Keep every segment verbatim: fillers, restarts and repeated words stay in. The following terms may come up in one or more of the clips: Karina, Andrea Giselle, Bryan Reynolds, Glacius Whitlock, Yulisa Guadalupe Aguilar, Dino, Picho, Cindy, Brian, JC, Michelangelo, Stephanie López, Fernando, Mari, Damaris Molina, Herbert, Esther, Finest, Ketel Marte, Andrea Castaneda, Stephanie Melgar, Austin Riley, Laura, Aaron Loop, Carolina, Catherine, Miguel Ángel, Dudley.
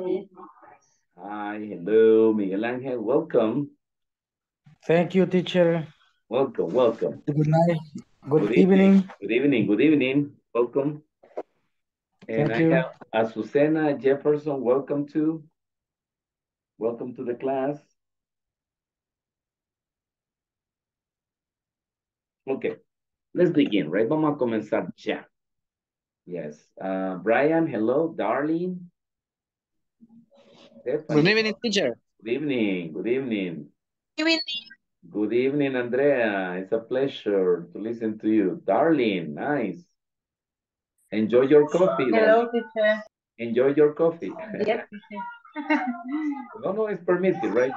Hi, hello, Miguel Ángel, welcome. Thank you, teacher. Welcome, welcome. Good night. Good, good evening. evening. Good evening, good evening. Welcome. And Thank I you. have Azucena Jefferson, welcome to. Welcome to the class. Okay, let's begin, right? Vamos a comenzar ya. Yes. Uh, Brian, hello. Darlene. Stephanie. Good evening, teacher. Good evening. Good evening. Good evening. Good evening, Andrea. It's a pleasure to listen to you. Darlene, nice. Enjoy your coffee. Hello, then. teacher. Enjoy your coffee. Yes, teacher. No, no, it's permitted, right?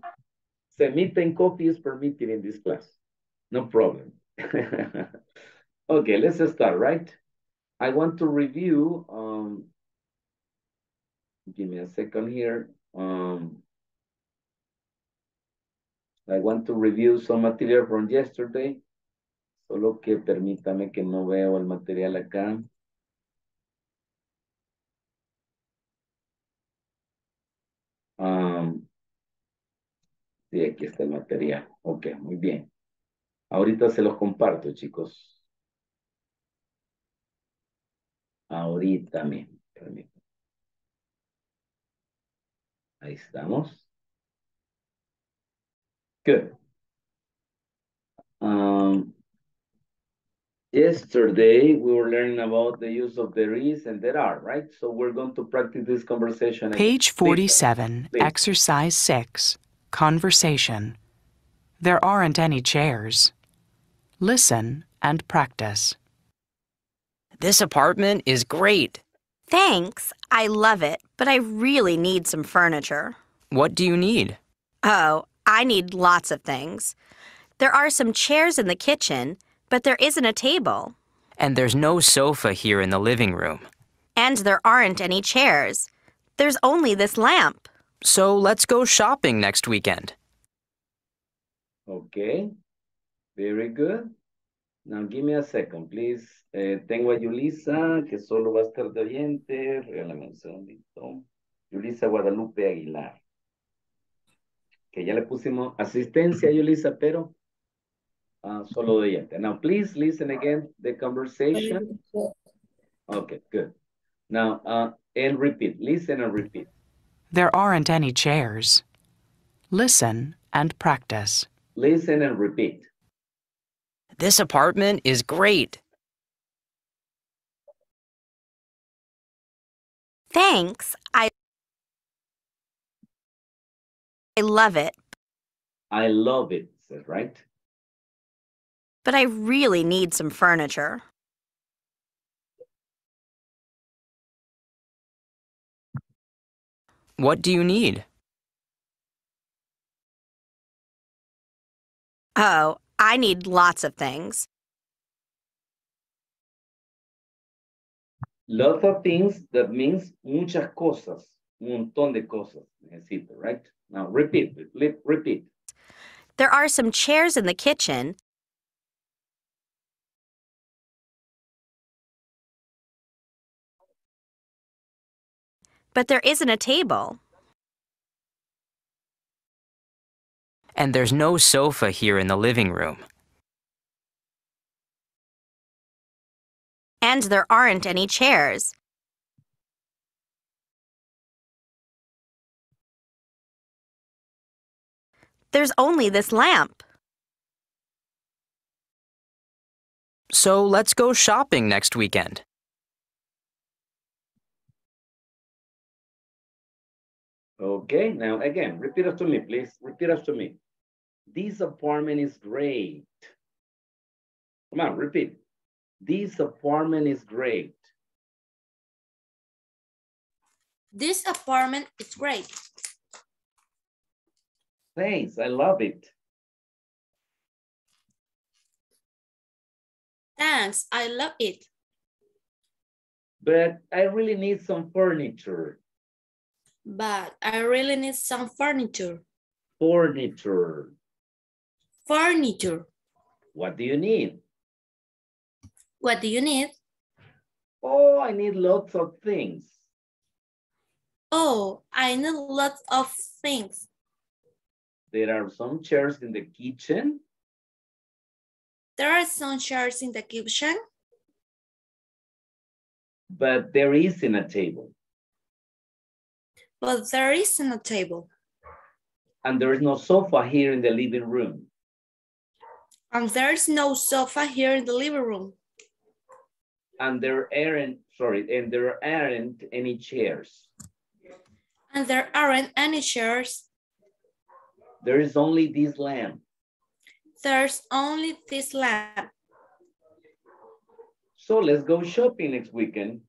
Semita and coffee is permitted in this class. No problem. Okay, let's start, right? I want to review, um, give me a second here. Um, I want to review some material from yesterday. Solo que permítame que no veo el material acá. Um, sí, aquí está el material. Ok, muy bien. Ahorita se los comparto, chicos. Ahorita mismo. Permítanme. Ahí estamos. Good. Um, yesterday, we were learning about the use of there is and there are, right? So we're going to practice this conversation. Page forty-seven, please. Exercise six, conversation. There aren't any chairs. Listen and practice. This apartment is great. Thanks. I love it, but I really need some furniture. What do you need? Oh, I need lots of things. There are some chairs in the kitchen, but there isn't a table. And there's no sofa here in the living room. And there aren't any chairs. There's only this lamp. So let's go shopping next weekend. Okay, very good. Now, give me a second, please. Eh, tengo a Yulisa, que solo va a estar de oyente. Regálame un segundito. Yulisa Guadalupe Aguilar. Que ya le pusimos asistencia a Yulisa, pero uh, solo de oyente. Now, please listen again the conversation. Okay, good. Now, uh, and repeat. Listen and repeat. There aren't any chairs. Listen and practice. Listen and repeat. This apartment is great. Thanks. I I love it. I love it, right? But I really need some furniture. What do you need? Oh, I need lots of things. Lots of things, that means muchas cosas. Un montón de cosas. Necesito, right? Now, repeat, repeat. There are some chairs in the kitchen. But there isn't a table. And there's no sofa here in the living room. And there aren't any chairs. There's only this lamp. So let's go shopping next weekend. Okay, now again, repeat after me, please. Repeat after me. This apartment is great. Come on, repeat. This apartment is great. This apartment is great. Thanks, I love it. Thanks, I love it. But I really need some furniture. But I really need some furniture. Furniture. Furniture. What do you need? What do you need? Oh, I need lots of things. Oh, I need lots of things. There are some chairs in the kitchen. There are some chairs in the kitchen. But there isn't a table. But there isn't a table. And there is no sofa here in the living room. And there's no sofa here in the living room. And there aren't, sorry, and there aren't any chairs. And there aren't any chairs. There is only this lamp. There's only this lamp. So let's go shopping next weekend.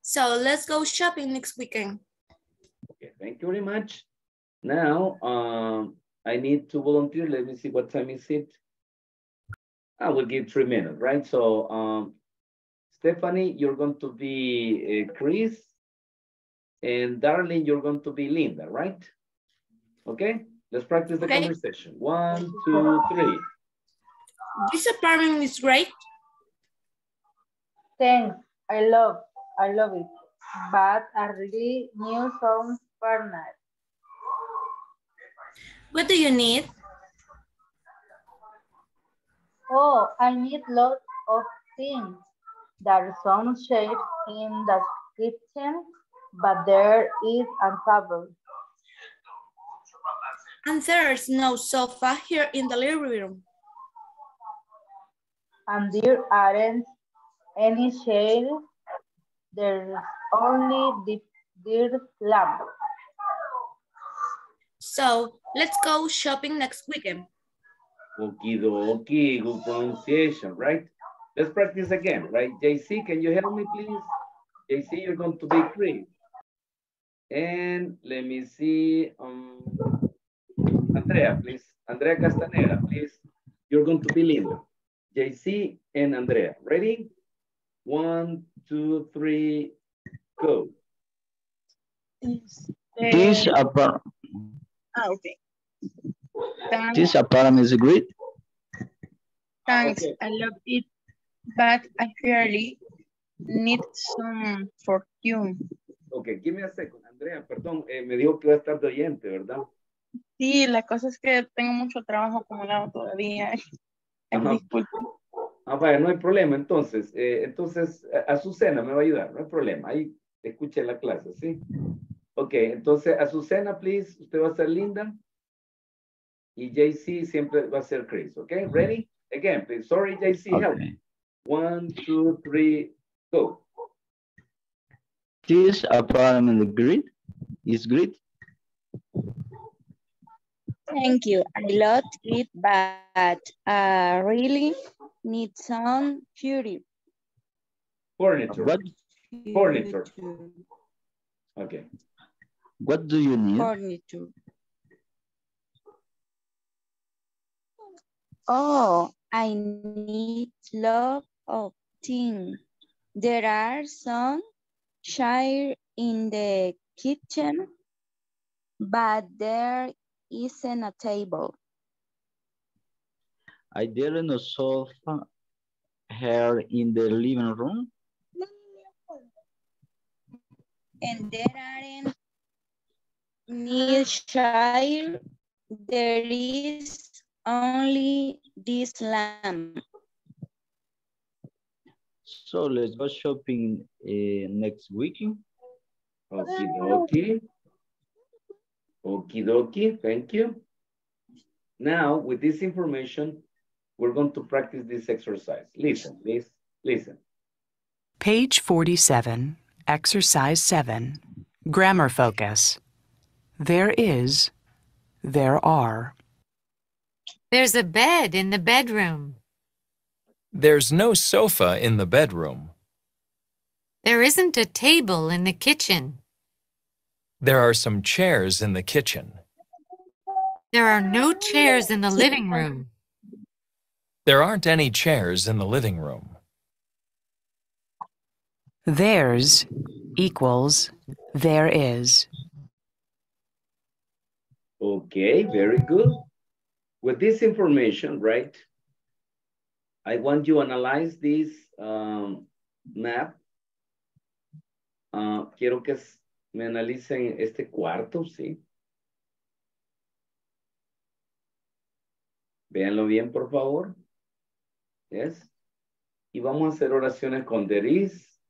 So let's go shopping next weekend. Okay, thank you very much. Now, um, I need to volunteer. Let me see what time is it. I will give three minutes, right? So, um, Stephanie, you're going to be uh, Chris, and Darlene, you're going to be Linda, right? Okay, let's practice the okay. conversation. One, two, three. This apartment is great. Thanks, I love, I love it, but I really need some partner. What do you need? Oh, I need lots of things. There are some chairs in the kitchen, but there is a table. And there's no sofa here in the living room. And there aren't any shade. There's only the lamp. So let's go shopping next weekend. Okie dokie, good pronunciation, right? Let's practice again, right? J C, can you help me, please? J C, you're going to be great. And let me see. Um, Andrea, please. Andrea Castaneda, please. You're going to be Linda. J C and Andrea. Ready? One, two, three, go. This apartment. Oh, okay. Thanks. This apartment is great. Thanks, okay. I love it, but I really need some fortune. Okay, give me a second, Andrea, perdón, eh, me dijo que iba a estar de oyente, ¿verdad? Sí, la cosa es que tengo mucho trabajo acumulado todavía. Ah, vaya, no hay problema, entonces, eh, entonces, Azucena me va a ayudar, no hay problema, ahí escuché la clase, ¿sí? Ok, entonces, Azucena, please, usted va a ser Linda. Y J C siempre va a ser Chris, ¿ok? Ready? Again, please. Sorry, J C, okay. Help me. One, two, three, go. This apartment grid is great. Thank you. I love it, but I uh, really need some furniture. Furniture. What? Furniture. Okay. What do you need? Furniture. Oh, I need lots of things. There are some chairs in the kitchen, but there isn't a table. I didn't know sofa here in the living room. And there aren't any chairs. There is only this lamp. So let's go shopping uh, next weekend. Okie dokie. Okie dokie. Thank you. Now, with this information, we're going to practice this exercise. Listen, please. Listen. Page forty-seven, exercise seven, grammar focus. There is, there are. There's a bed in the bedroom. There's no sofa in the bedroom. There isn't a table in the kitchen. There are some chairs in the kitchen. There are no chairs in the living room. There aren't any chairs in the living room. There's equals there is. Okay, very good. With this information, right, I want you to analyze this um, map Uh, quiero que me analicen este cuarto, ¿sí? Véanlo bien, por favor. Yes. Y vamos a hacer oraciones con there is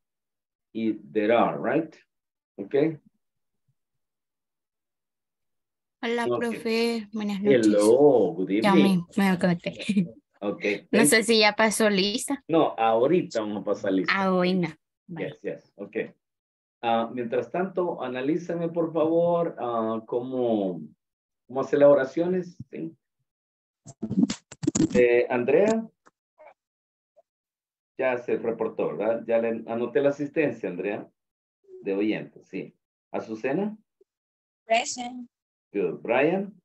y there are, right? Okay. Hola, okay. Profe. Buenas noches. Hello, good evening. Ya me, me conecté. Okay. No sé si ya pasó lista. No, ahorita vamos a pasar lista. Ah, bueno. Vale. Yes, yes, okay. Uh, mientras tanto, analízame, por favor, uh, cómo, cómo hacer las oraciones, ¿sí? Eh, Andrea, ya se reportó, ¿verdad? Ya le anoté la asistencia, Andrea, de oyente, sí. Azucena. Present. Good. Brian.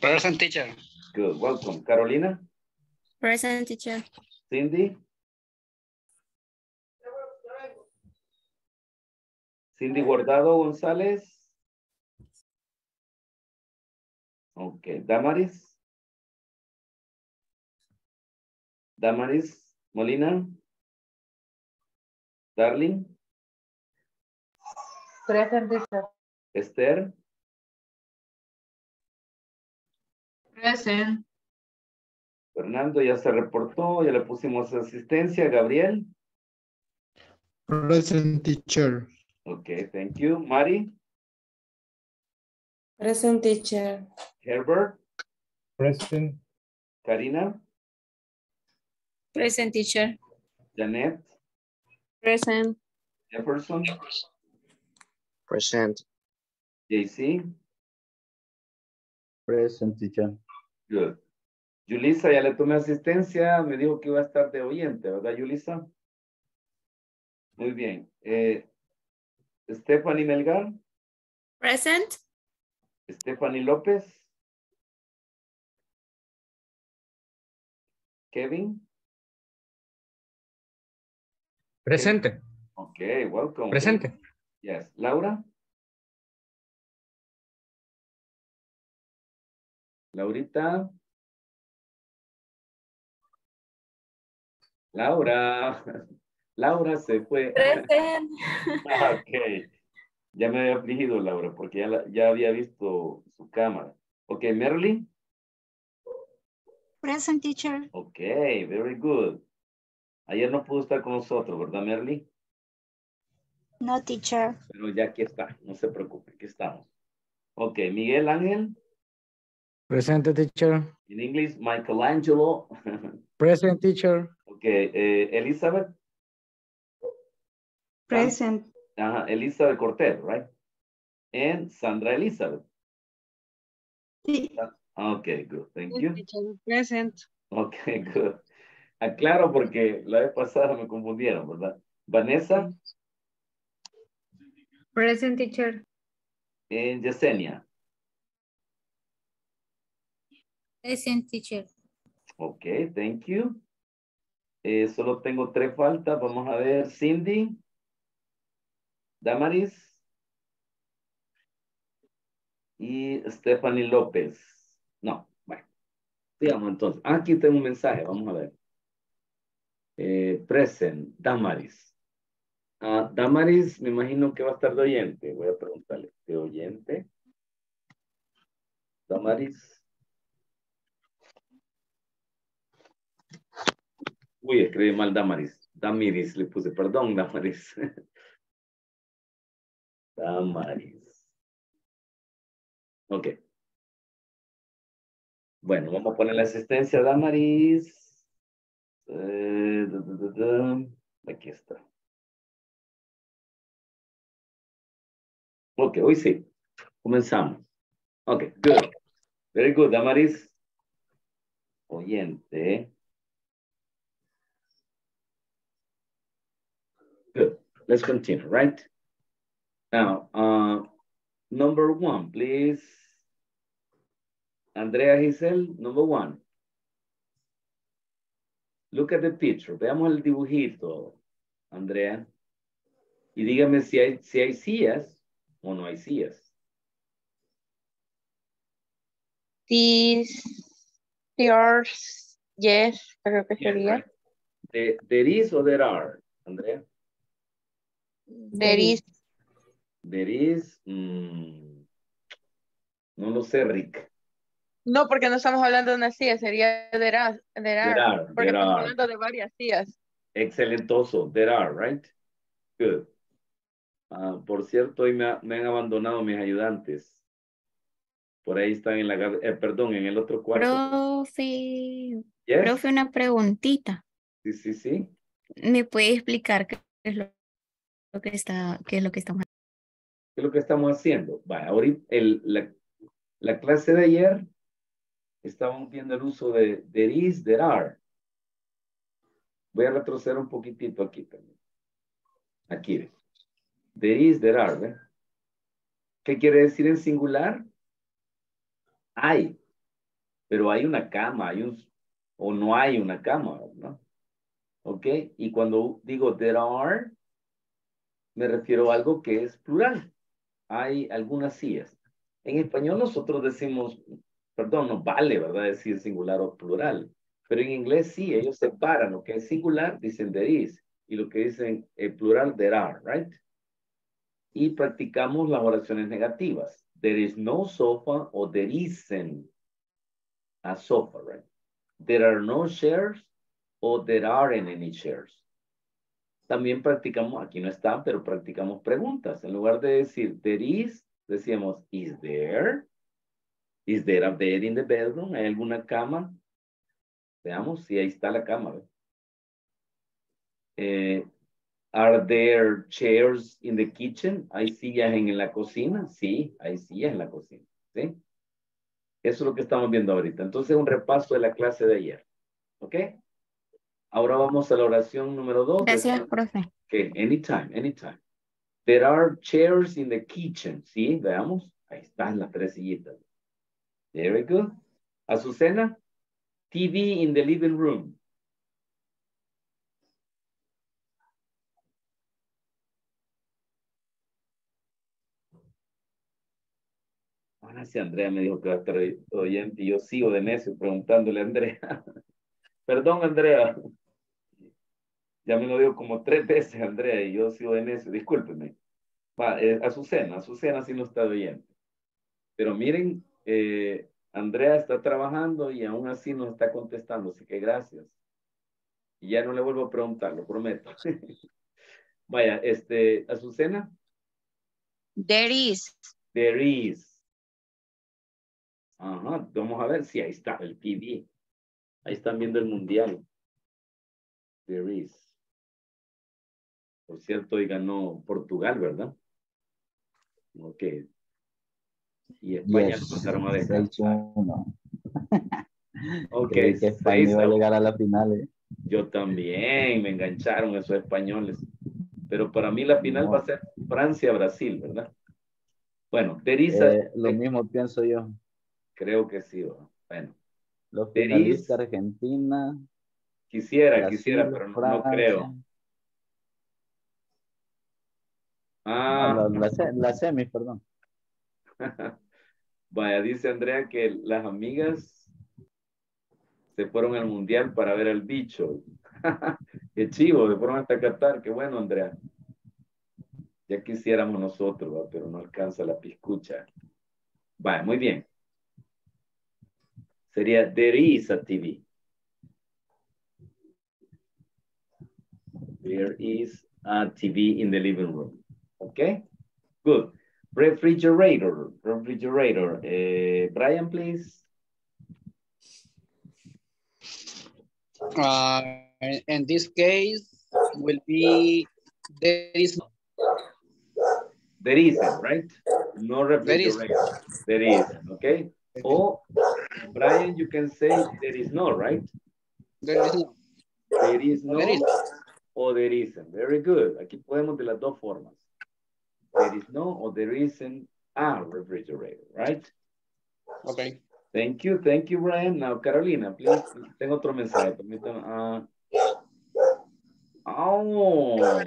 Present, teacher. Good. Welcome. Carolina. Present, teacher. Cindy. Cindy Guardado González. Okay, Damaris. Damaris Molina. Darlene. Present, teacher. Esther. Present. Fernando ya se reportó, ya le pusimos asistencia. Gabriel. Present, teacher. Okay, thank you. Mari. Present, teacher. Herbert. Present. Karina. Present, teacher. Jeanette. Present. Jefferson. Present. J C. Present, teacher. Good. Yulisa, ya le tomé asistencia. Me dijo que iba a estar de oyente, ¿verdad, Yulisa? Muy bien. Eh, Stephanie Melgar. Present. Stephanie López. Kevin. Presente. Okay, welcome. Presente. Yes. Laura. Laurita. Laura. Laura se fue. Present. Ok. Ya me había afligido, Laura, porque ya, la, ya había visto su cámara. Ok, Merly. Present, teacher. Ok, very good. Ayer no pudo estar con nosotros, ¿verdad, Merly? No, teacher. Pero ya aquí está, no se preocupe, aquí estamos. Ok, Miguel Ángel. Present, teacher. In English, Michelangelo. Present, teacher. Ok, eh, Elizabeth. Present. Uh-huh. Elizabeth Cortez, right? And Sandra Elizabeth. Okay, good. Thank you. Present. Okay, good. Aclaro porque la vez pasada me confundieron, ¿verdad? Vanessa. Present, teacher. And Yesenia. Present, teacher. Okay, thank you. Eh, solo tengo tres faltas. Vamos a ver, Cindy. Damaris y Stephanie López. No, bueno. Digamos entonces. Aquí tengo un mensaje, vamos a ver. Eh, present, Damaris. Uh, Damaris, me imagino que va a estar de oyente. Voy a preguntarle, ¿de oyente? Damaris. Uy, escribí mal Damaris. Damaris, le puse, perdón, Damaris. Damaris. Ok. Bueno, vamos a poner la asistencia, Damaris. Eh, da, da, da, da. Aquí está. Ok, hoy sí. Comenzamos. Ok, good. Very good, Damaris. Oyente. Good. Let's continue, right? Now, uh, number one, please. Andrea Giselle, number one. Look at the picture. Veamos el dibujito, Andrea. Y dígame si hay, si hay sillas o no hay sillas. These, yours, yes, creo que sería. There is or there are, Andrea. There is. There is. Mm, no lo sé, Rick. No, porque no estamos hablando de una silla, sería there are. There are, there are porque there estamos are. hablando de varias sillas. Excelentoso. There are, right? Good. Uh, por cierto, hoy me, ha, me han abandonado mis ayudantes. Por ahí están en la... Eh, perdón, en el otro cuarto. Profe, yes. Profe, una preguntita. Sí, sí, sí. ¿Me puede explicar qué es lo, lo que está, qué es lo que estamos haciendo? ¿Qué es lo que estamos haciendo? Vaya, ahorita el, la, la clase de ayer estábamos viendo el uso de there is, there are. Voy a retroceder un poquitito aquí también. Aquí, ¿ves? There is, there are, ¿ves? ¿Qué quiere decir en singular? Hay, pero hay una cama, hay un, o no hay una cama, ¿no? ¿Ok? Y cuando digo there are, me refiero a algo que es plural. Hay algunas sillas. En español nosotros decimos, perdón, no vale, ¿verdad? Decir singular o plural. Pero en inglés sí, ellos separan lo que es singular, dicen there is, y lo que dicen eh, plural, there are, right? Y practicamos las oraciones negativas. There is no sofa or there isn't a sofa, right? There are no chairs or there aren't any chairs. También practicamos, aquí no está, pero practicamos preguntas. En lugar de decir there is, decíamos is there? Is there a bed in the bedroom? ¿Hay alguna cama? Veamos si ahí está la cama. Eh, Are there chairs in the kitchen? ¿Hay sillas en la cocina? Sí, hay sillas en la cocina. ¿Sí? Eso es lo que estamos viendo ahorita. Entonces, un repaso de la clase de ayer. ¿Ok? Ahora vamos a la oración número dos. Gracias, profe. Ok, anytime, anytime. There are chairs in the kitchen. Sí, veamos. Ahí están las tres sillitas. Very good. Azucena, T V in the living room. Ah, sí, Andrea me dijo que va a estar oyente y yo sigo de necio preguntándole a Andrea. Perdón, Andrea. Ya me lo digo como tres veces, Andrea, y yo sigo de necio. Discúlpeme. Va, eh, Azucena, Azucena sí no está oyente. Pero miren, eh, Andrea está trabajando y aún así nos está contestando, así que gracias. Y ya no le vuelvo a preguntar, lo prometo. Vaya, este, Azucena. There is. There is. Ajá, vamos a ver si sí, ahí está el T V. Ahí están viendo el mundial. There is. Por cierto, hoy ganó Portugal, ¿verdad? Ok. Y España yes. pasaron a descansar. Ok. Que España iba a llegar a la final. ¿Eh? Yo también, me engancharon esos españoles. Pero para mí la final no. va a ser Francia-Brasil, ¿verdad? Bueno, Teresa. Eh, lo eh, mismo pienso yo. Creo que sí, bueno. Los finalistas Argentina. Quisiera, Brasil, quisiera, pero no, no creo. Ah. No, la, la, la semi, perdón. Vaya, dice Andrea que las amigas se fueron al mundial para ver al bicho. Qué chivo, se fueron hasta Qatar, qué bueno, Andrea. Ya quisiéramos nosotros, ¿va? Pero no alcanza la piscucha. Vaya, muy bien. Sería, there is a T V. There is a T V in the living room. Okay, good. Refrigerator, refrigerator. Uh, Brian, please. Uh, in this case, will be, there is. There isn't, right? No refrigerator. There is, okay? Oh, Brian, you can say there is no, right? There is no. There is no. There is. O there isn't. Very good. Aquí podemos de las dos formas. There is no o there isn't a refrigerator, right? Okay. Thank you. Thank you, Brian. Now, Carolina, please. Tengo otro mensaje. Permítame. Uh... Oh.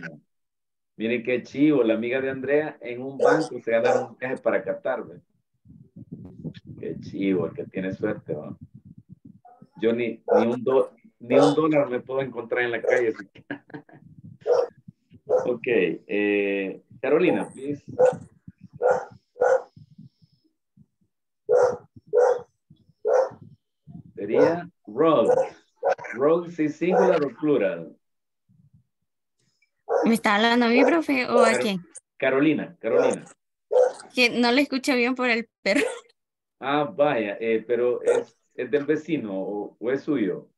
Miren qué chivo. La amiga de Andrea en un banco se ganaron un viaje para Qatar, ¿verdad? Qué chivo, el que tiene suerte, ¿no? Yo ni, ni, un do, ni un dólar me puedo encontrar en la calle. Okay, uh, Carolina, please. Sería rogues. Rogues is singular or plural. ¿Me está hablando a mí, profe, o a quién? Carolina, Carolina. Que no le escucho bien por el perro. Ah, vaya, eh, pero es, es del vecino o, o es suyo.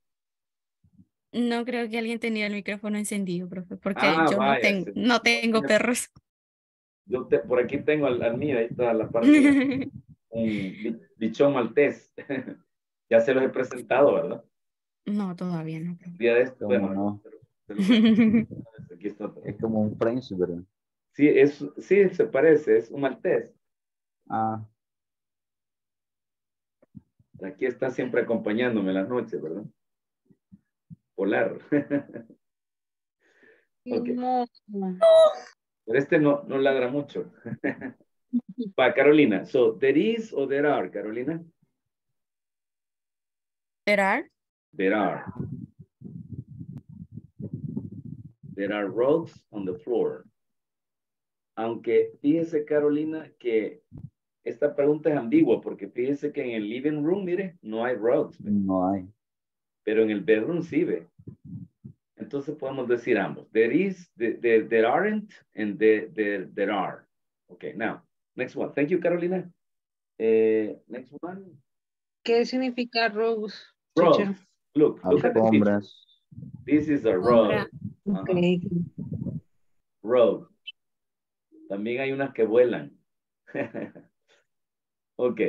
No creo que alguien tenía el micrófono encendido, profe, porque ah, yo no tengo, no tengo perros. Yo te, por aquí tengo al, al mío, ahí está la parte. Un bichón maltés. Ya se los he presentado, ¿verdad? No, todavía no. El día de esto, bueno, no. Pero, pero, aquí está. Es como un príncipe, ¿verdad? Sí, es, sí, se parece, es un maltés. Ah. Aquí está siempre acompañándome en las noches, ¿verdad? Polar. Okay. No. Pero este no, no ladra mucho. Para Carolina, so there is or there are, Carolina? There are. There are. There are rugs on the floor. Aunque fíjese, Carolina, que esta pregunta es ambigua porque fíjese que en el living room, mire, no hay rugs. No hay. Pero en el bedroom sí ve. Entonces podemos decir ambos. There is, there, there aren't, and there, there, there are. Okay, now, next one. Thank you, Carolina. Eh, next one. ¿Qué significa rugs? Rugs. Look, look at the picture. This is a rug. Uh-huh. Okay. Rug. También hay unas que vuelan. Ok.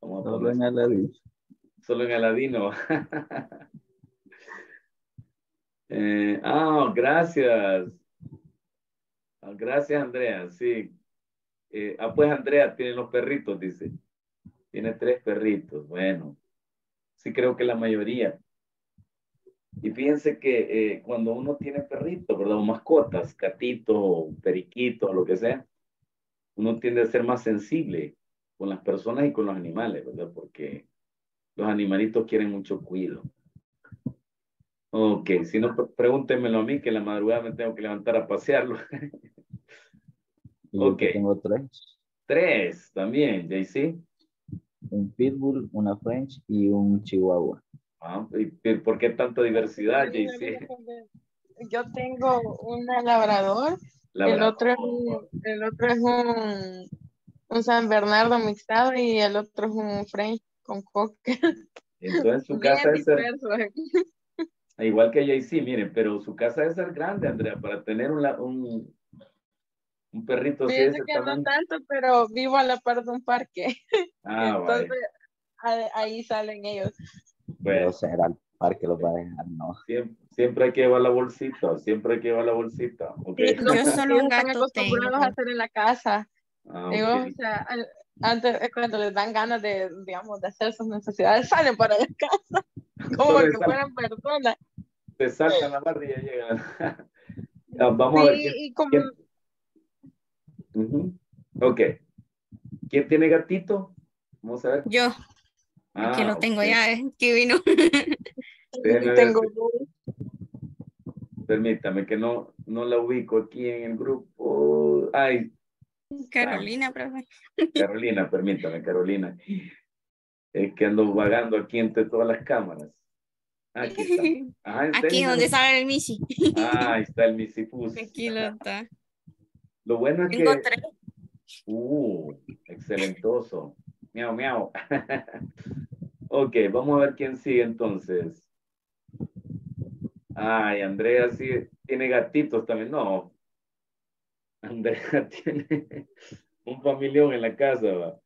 Vamos a Solo en Aladino. Solo en Aladino. eh, ah, gracias. Ah, gracias, Andrea. Sí. Eh, ah, pues Andrea tiene los perritos, dice. Tiene tres perritos. Bueno. Sí, creo que la mayoría. Y fíjense que eh, cuando uno tiene perritos, ¿verdad? O mascotas, gatito, periquito, lo que sea, uno tiende a ser más sensible con las personas y con los animales, ¿verdad? Porque los animalitos quieren mucho cuidado. Ok, si no, pregúntenmelo a mí, que en la madrugada me tengo que levantar a pasearlo. Ok. Tengo tres. Tres también, J C. Un pitbull, una French y un chihuahua. Ah, ¿por qué tanta diversidad, J C? Yo tengo un labrador, labrador. El, otro es un, el otro es un, un San Bernardo mixado y el otro es un French con cocker. Entonces su casa es ser, igual que J C, miren, pero su casa debe ser grande, Andrea, para tener un, un, un perrito así de ese que tamaño. No tanto, pero vivo a la par de un parque. Ah, entonces vale. a, ahí salen ellos. Bueno, o sea, al parque los va a dejar, ¿no? Siempre, siempre hay que llevar la bolsita, siempre hay que llevar la bolsita. Okay. Sí, yo solo un gato tengo. Están acostumbrados a hacer en la casa. Ah, digo, okay. O sea, antes, cuando les dan ganas de, digamos, de hacer sus necesidades, salen para la casa. Como que fueran personas. Se saltan la barriga y llegan. Vamos sí, a ver. Quién, y como... quién... Uh-huh. Ok. ¿Quién tiene gatito? Vamos a ver. Yo. Ah, que lo tengo okay. Ya, eh, que vino. Tengo. Permítame que no, no la ubico aquí en el grupo. Ay. Carolina, ah. Profe. Carolina, permítame, Carolina. Es que ando vagando aquí entre todas las cámaras. Aquí está. Ajá, aquí donde sale el Missy. Ah, ahí está el Missy Pus. Aquí lo está. Lo bueno es tengo que... Tres. Uh, excelentoso. Miau, miau. Ok, vamos a ver quién sigue entonces. Ay, Andrea sí tiene gatitos también. No. Andrea tiene un familión en la casa.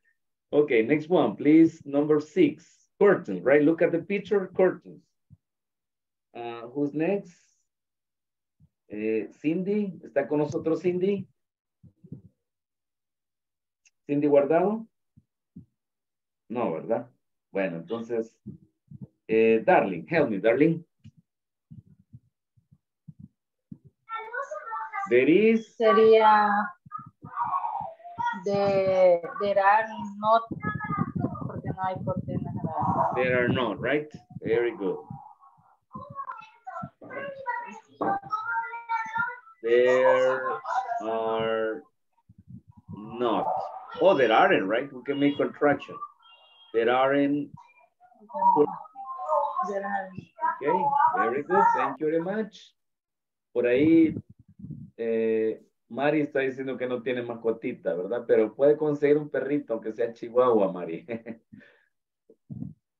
Ok, next one, please. Number six. Curtains, right? Look at the picture. Curtains. Uh, who's next? Eh, Cindy. ¿Está con nosotros Cindy? Cindy Guardado. No, ¿verdad? Bueno, entonces, eh, Darlene, help me, Darlene. There is... Sería... De, there are not... Porque no hay cortinas. There are not, right? Very good. there are not. Oh, there aren't, right? We can make contraction. There aren't. Okay, very good. Thank you very much. Por ahí, eh, Mari está diciendo que no tiene mascotita, ¿verdad? Pero puede conseguir un perrito, aunque sea chihuahua, Mari.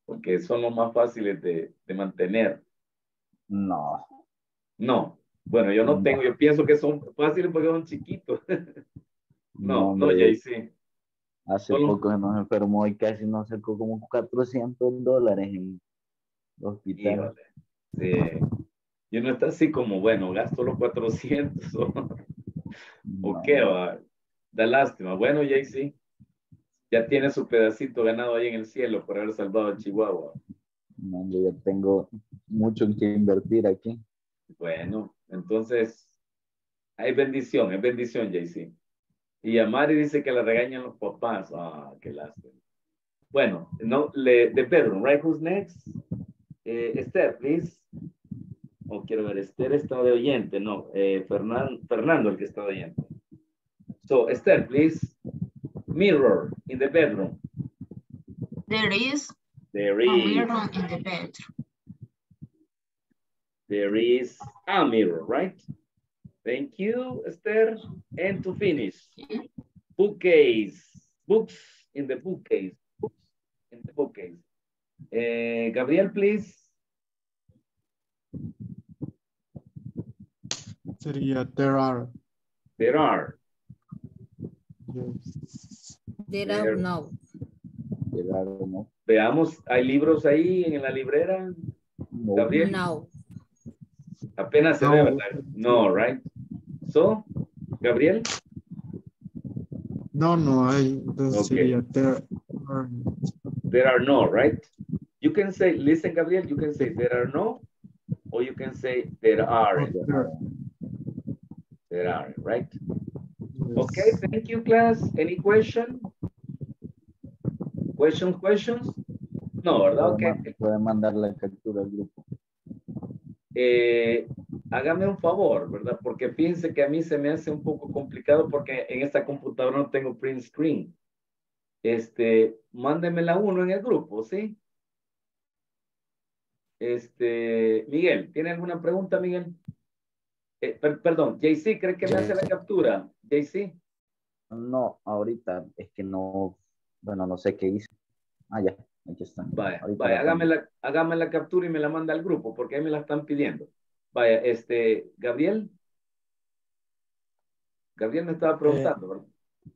Porque son los más fáciles de, de mantener. No. No. Bueno, yo no, no tengo. Yo pienso que son fáciles porque son chiquitos. No, no, no J C. Hace son poco los... nos enfermó y casi nos sacó como cuatrocientos dólares en el hospital. Sí. Y uno está así como, bueno, gasto los cuatrocientos. ¿O, no. ¿O qué va? Da lástima. Bueno, J C. Ya tiene su pedacito ganado ahí en el cielo por haber salvado a Chihuahua. No, yo ya tengo mucho que invertir aquí. Bueno, entonces hay bendición, es bendición, J C. Y a Mari dice que la regañan los papás. Ah, qué lástima. Bueno, no, le, the bedroom, right? Who's next? Eh, Esther, please. O oh, quiero ver, Esther está de oyente, no. Eh, Fernan, Fernando, el que está de oyente. So, Esther, please. Mirror in the bedroom. There is, there is a mirror in the bedroom. There is a mirror, right? Thank you, Esther. And to finish, yeah. bookcase, books in the bookcase, books in the bookcase. Uh, Gabriel, please. There are. There are. Yes. There are no. There are no. Veamos, ¿hay libros ahí en la librera? No. Gabriel. No. Apenas se no. ve, ¿verdad? No, right? So, Gabriel. No, no, I don't okay. see it. There are. There are no, right? You can say, listen, Gabriel, you can say there are no, or you can say there are. There, there are, right? Yes. Okay, thank you, class. Any question? Questions, questions? No, ¿verdad? Okay. Pueden mandar la captura al grupo. Eh, hágame un favor, ¿verdad? Porque fíjense que a mí se me hace un poco complicado porque en esta computadora no tengo print screen. Este, mándemela uno en el grupo, ¿sí? Este, Miguel, ¿tiene alguna pregunta, Miguel? Eh, per perdón, J C, ¿crees que me hace la captura? J C. No, ahorita es que no, bueno, no sé qué hice. Ah, ya, aquí está. Vaya, vaya, hágame la, hágame la captura y me la manda al grupo, porque ahí me la están pidiendo. Vaya, este, Gabriel. Gabriel me estaba preguntando, eh,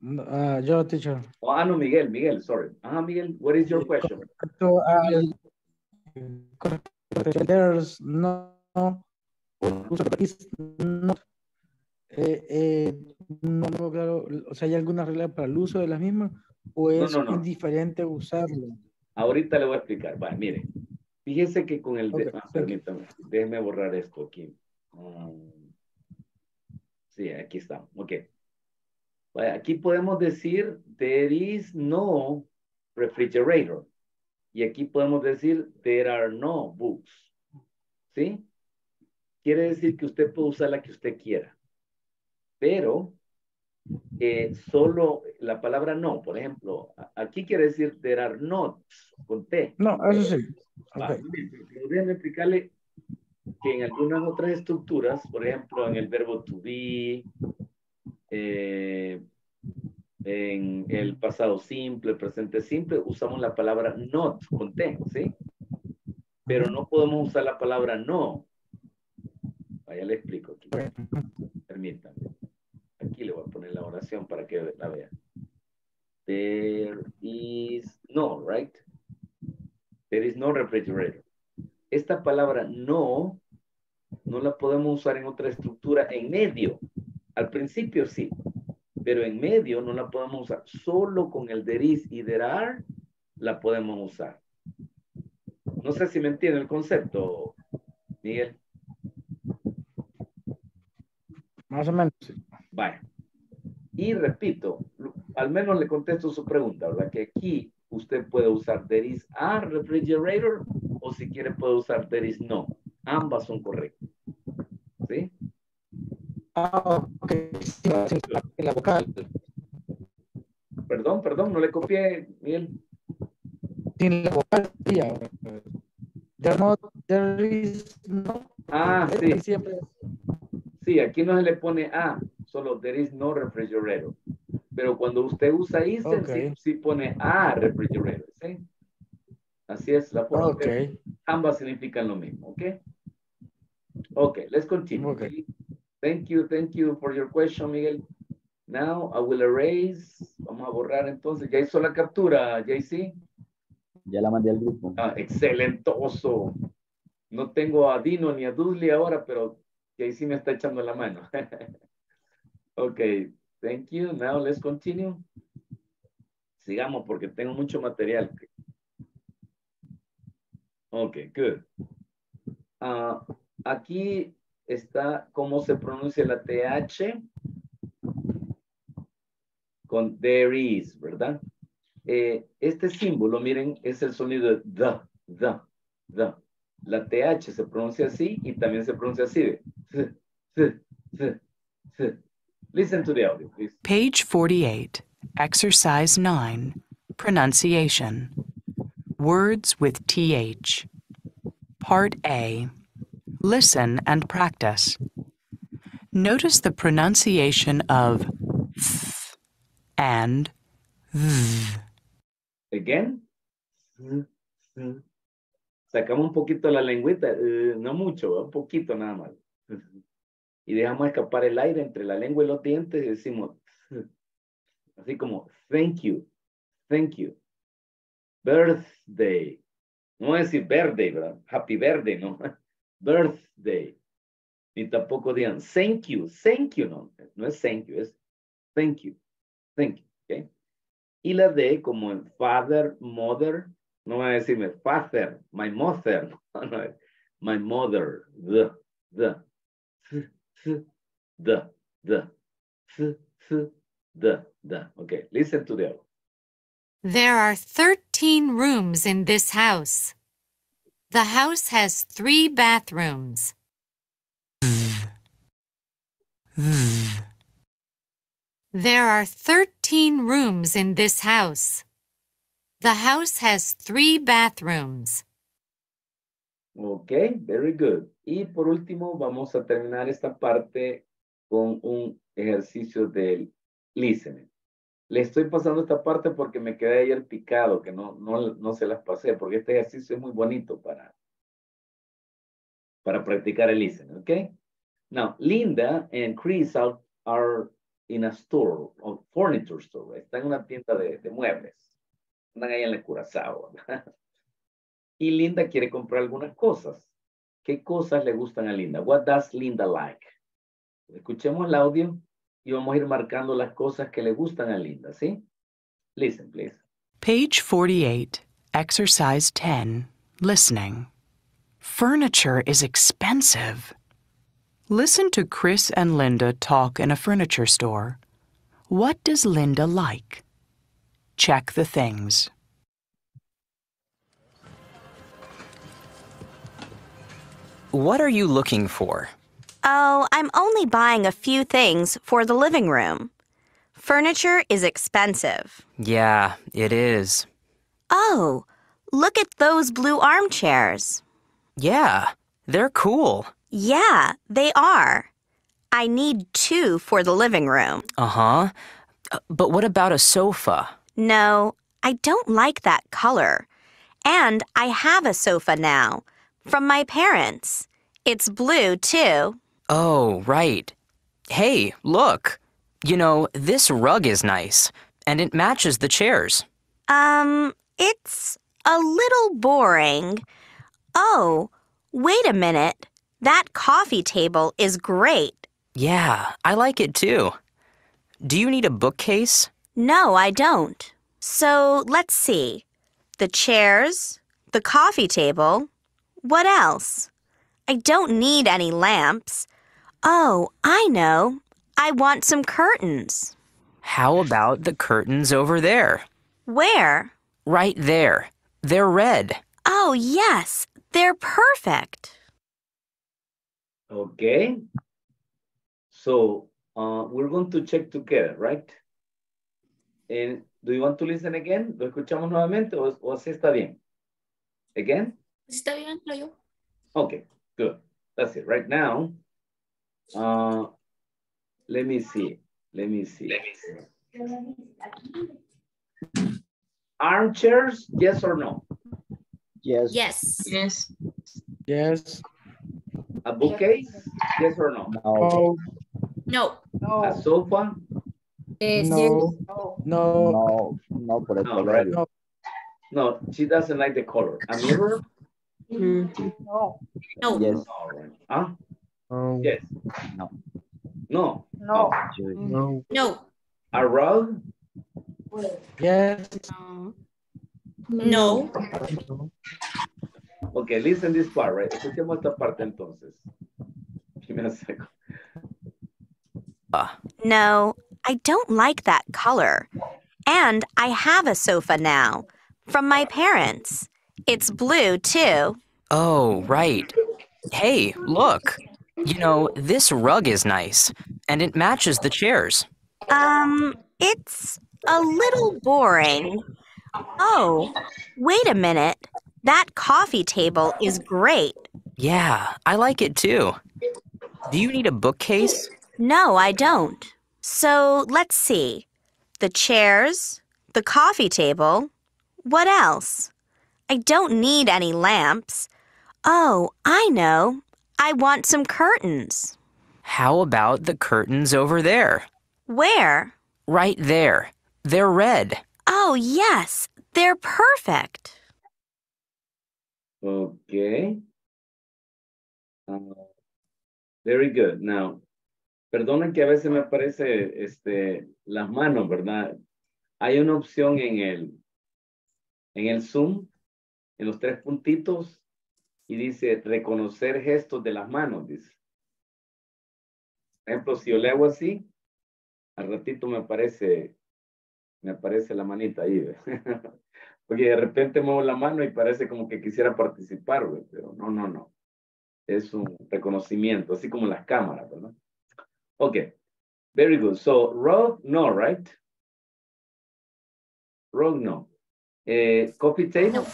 ¿verdad? Uh, yo, teacher. Oh, ah, no, Miguel, Miguel, sorry. Ah, Miguel, what is your question? Correcto, uh, there's no... no eh, eh, no, no, claro, o sea, ¿hay alguna regla para el uso de las mismas? ¿O es no, no, no. indiferente usarlo? Ahorita le voy a explicar. Vale, mire, fíjese que con el... Okay, de... ah, permítame, déjeme borrar esto aquí. Um, sí, aquí está. Ok. Vale, aquí podemos decir, there is no refrigerator. Y aquí podemos decir, there are no books. ¿Sí? Quiere decir que usted puede usar la que usted quiera. Pero eh, solo la palabra no, por ejemplo, aquí quiere decir there are not, con T. No, eso sí. Okay. Déjenme explicarle que en algunas otras estructuras, por ejemplo, en el verbo to be, eh, en el pasado simple, el presente simple, usamos la palabra not, con T, ¿sí? Pero no podemos usar la palabra no. Allá le explico. Aquí. Permítanme. Aquí le voy a poner la oración para que la vean. There is no, right? There is no refrigerator. Esta palabra no, no la podemos usar en otra estructura en medio. Al principio sí, pero en medio no la podemos usar. Solo con el there is y there are la podemos usar. No sé si me entiende el concepto, Miguel. Más o menos. Vale. Y repito, al menos le contesto su pregunta, ¿verdad? Que aquí usted puede usar there is a refrigerator o si quiere puede usar there is no. Ambas son correctas. ¿Sí? Ah, ok, sí, en la vocal. Perdón, perdón, no le copié, Miguel. Sin la vocal, sí, ahora. There, not, there is no. Ah, sí. Siempre. Sí, aquí no se le pone A, solo there is no refrigerador. Pero cuando usted usa is, okay, sí, sí pone A refrigerador, ¿sí? Así es la forma. Okay. Ambas significan lo mismo, ¿ok? Ok, let's continue. Okay. Thank you, thank you for your question, Miguel. Now I will erase. Vamos a borrar entonces. ¿Ya hizo la captura, J C? Ya la mandé al grupo. Ah, excelentoso. No tengo a Dino ni a Dudley ahora, pero J C me está echando la mano. Ok, thank you. Now let's continue. Sigamos porque tengo mucho material. Ok, good. Uh, aquí está cómo se pronuncia la T H con there is, ¿verdad? Eh, este símbolo, miren, es el sonido de the, the, the. La T H se pronuncia así y también se pronuncia así de th, th, th, th. Listen to the audio, please. Page forty-eight, exercise nine, pronunciation. Words with T H. Part A. Listen and practice. Notice the pronunciation of th and th. Again. Th, th. Sacamos un poquito la lengüita, uh, no mucho, un poquito nada más. Y dejamos escapar el aire entre la lengua y los dientes y decimos th. Así como thank you, thank you. Birthday. No voy a decir verde, ¿verdad? Happy verde, no. Birthday. Ni tampoco digan thank you, thank you, no. No es thank you, es thank you, thank you, ¿ok? Y la D como en father, mother, no voy a decirme father, my mother, no, no, my mother, the, the, the, the, the, the, the, the, okay, listen to the other. There are thirteen rooms in this house. The house has three bathrooms. There are thirteen rooms in this house. The house has three bathrooms. Okay, very good. Y por último, vamos a terminar esta parte con un ejercicio del listening. Le estoy pasando esta parte porque me quedé ayer picado, que no, no, no se las pasé, porque este ejercicio es muy bonito para, para practicar el listening, okay? Now, Linda and Chris are, are in a store, a furniture store. Están en una tienda de, de muebles. Andan ahí en la Curazao, ¿verdad? Y Linda quiere comprar algunas cosas. ¿Qué cosas le gustan a Linda? What does Linda like? Escuchemos el audio. Y vamos a ir marcando las cosas que le gustan a Linda, ¿sí? Listen, please. Page forty-eight, exercise ten, listening. Furniture is expensive. Listen to Chris and Linda talk in a furniture store. What does Linda like? Check the things. What are you looking for? Oh, I'm only buying a few things for the living room. Furniture is expensive. Yeah, it is. Oh, look at those blue armchairs. Yeah, they're cool. Yeah, they are. I need two for the living room. Uh-huh. But what about a sofa? No, I don't like that color. And I have a sofa now, from my parents. It's blue, too. Oh, right. Hey, look. You know, this rug is nice, and it matches the chairs. Um, it's a little boring. Oh, wait a minute. That coffee table is great. Yeah, I like it, too. Do you need a bookcase? No, I don't. So, let's see. The chairs, the coffee table, what else? I don't need any lamps. Oh, I know. I want some curtains. How about the curtains over there? Where? Right there. They're red. Oh, yes. They're perfect. Okay. So uh, we're going to check together, right? And do you want to listen again? ¿Lo escuchamos nuevamente o, o si está bien? Again? Está bien, lo yo. Okay, good. That's it. Right now, uh, let me see. Let me see. Let me see. Armchairs, yes or no? Yes. Yes. Yes. Yes. A bookcase? Yes or no? No. No. No. A sofa? Yes. No. No. No. No. No. No, right? No. No, she doesn't like the color. A mirror? Mm. No. No. Yes. Huh? No. Yes. No. No. No. No. No. A rug? Yes. No. No. Okay, listen this part, right? Escuchemos esta parte entonces. No, I don't like that color. And I have a sofa now, from my parents. It's blue, too. Oh, right. Hey, look. You know, this rug is nice, and it matches the chairs. Um, it's a little boring. Oh, wait a minute. That coffee table is great. Yeah, I like it too. Do you need a bookcase? No, I don't. So let's see. The chairs, the coffee table. What else? I don't need any lamps. Oh, I know. I want some curtains. How about the curtains over there? Where? Right there. They're red. Oh, yes. They're perfect. Okay. Uh, very good. Now, perdonen que a veces me aparece este, las manos, ¿verdad? Hay una opción en el, en el Zoom, en los tres puntitos, y dice reconocer gestos de las manos, dice. Por ejemplo, si yo le hago así, al ratito me aparece, me aparece la manita ahí, ¿verdad? Porque de repente muevo la mano y parece como que quisiera participar, wey, pero no, no, no. Es un reconocimiento, así como las cámaras, ¿verdad? Okay, very good. So, rug, no, right? Rug, no. Eh, coffee table?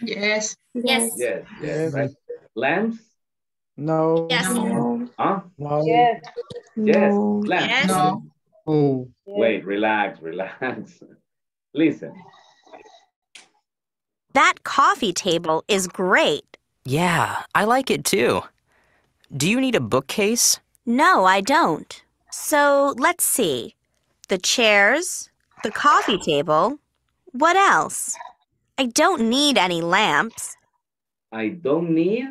Yes. Yes. Yes, yes, right. Lamps? No. Yes. No. Huh? No. Yes. Yes. No. Lamps? No. No. Wait, relax, relax. Listen. That coffee table is great. Yeah, I like it too. Do you need a bookcase? No, I don't. So let's see. The chairs, the coffee table. What else? I don't need any lamps. I don't need?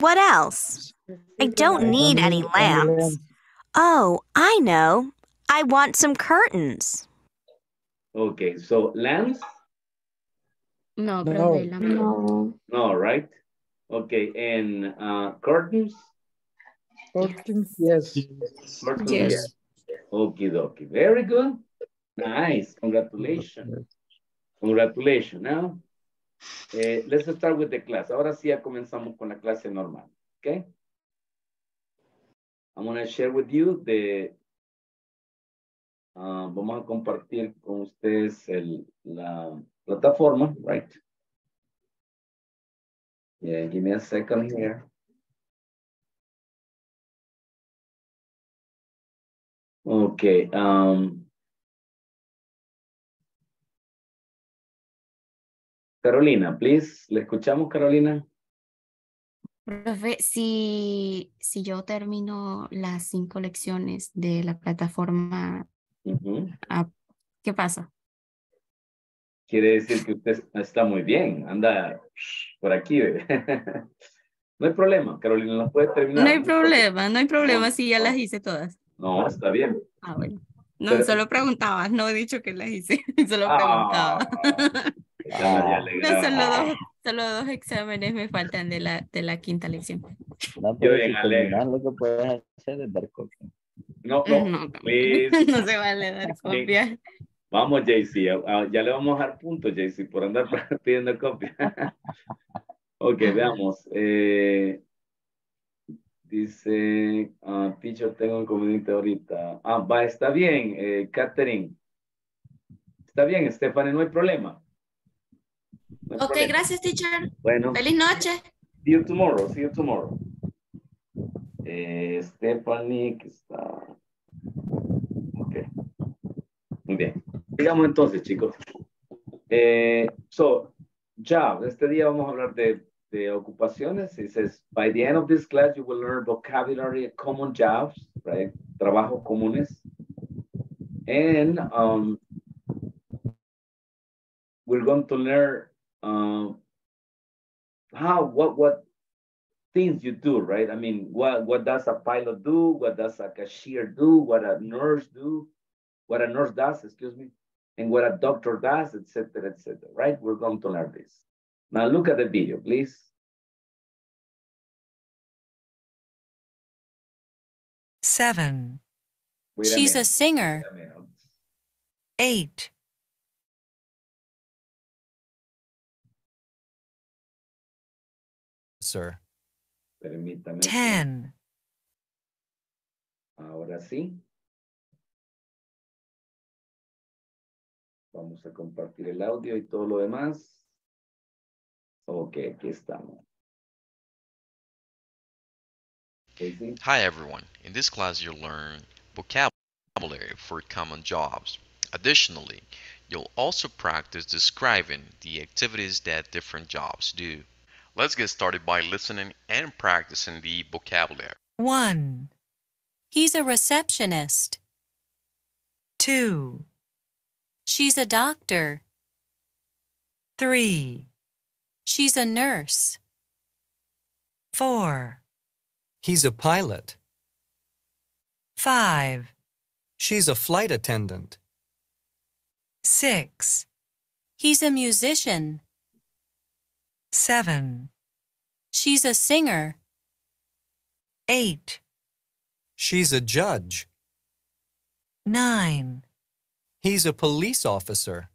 What else? I don't need any lamps. Oh, I know. I want some curtains. Okay, so lamps? No, no, no. No, right? Okay, and uh, curtains? Curtains, yes. Curtains, yes. Yes. Okie dokie. Very good. Nice. Congratulations. Congratulations. Now, eh, let's start with the class. Ahora sí ya comenzamos con la clase normal. Okay? I'm going to share with you the... Uh, vamos a compartir con ustedes el, la... plataforma, right? Yeah, give me a second here. Okay. Um, Carolina, please. ¿Le escuchamos, Carolina? Profe, si, si yo termino las cinco lecciones de la plataforma, uh-huh. ¿Qué pasa? Quiere decir que usted está muy bien, anda por aquí. No hay problema, Carolina, ¿nos puede terminar? No hay problema, no hay problema, sí, ya las hice todas. No, está bien. Ah, bueno. No, pero... solo preguntaba, no he dicho que las hice, solo preguntaba. Ah, ya, ya no, solo, dos, solo dos exámenes me faltan de la, de la quinta lección. No, pero bien, Aleja. Lo que puedes hacer es dar copia. No, no, no, no se vale dar copia. Vamos, J C, ya, ya le vamos a dar puntos, J C, por andar pidiendo copia. Ok, veamos. Eh, Dice, uh, Picho, tengo un comediante ahorita. Ah, va, está bien, eh, Catherine. Está bien, Stephanie, no hay problema. No hay ok, problema. Gracias, teacher. Bueno. Feliz noche. See you tomorrow, see you tomorrow. Eh, Stephanie, que está... Ok. Muy bien. Digamos entonces, chicos. Eh, so, ya, este día vamos a hablar de... the ocupaciones. It says, by the end of this class, you will learn vocabulary, common jobs, right? Trabajo comunes. And um, we're going to learn um, how, what, what things you do, right? I mean, what, what does a pilot do? What does a cashier do? What a nurse do? What a nurse does, excuse me. And what a doctor does, et cetera, et cetera, right? We're going to learn this. Now look at the video, please. Seven. Wait a She's minute. a singer. Wait a Eight. Sir. Permítame. Ten. Ahora sí. Vamos a compartir el audio y todo lo demás. Okay, aquí estamos. Hi everyone. In this class you'll learn vocabulary for common jobs. Additionally, you'll also practice describing the activities that different jobs do. Let's get started by listening and practicing the vocabulary. One. He's a receptionist. Two. She's a doctor. Three. She's a nurse. Four. He's a pilot. Five. She's a flight attendant. Six. He's a musician. Seven. She's a singer. Eight. She's a judge. Nine. He's a police officer.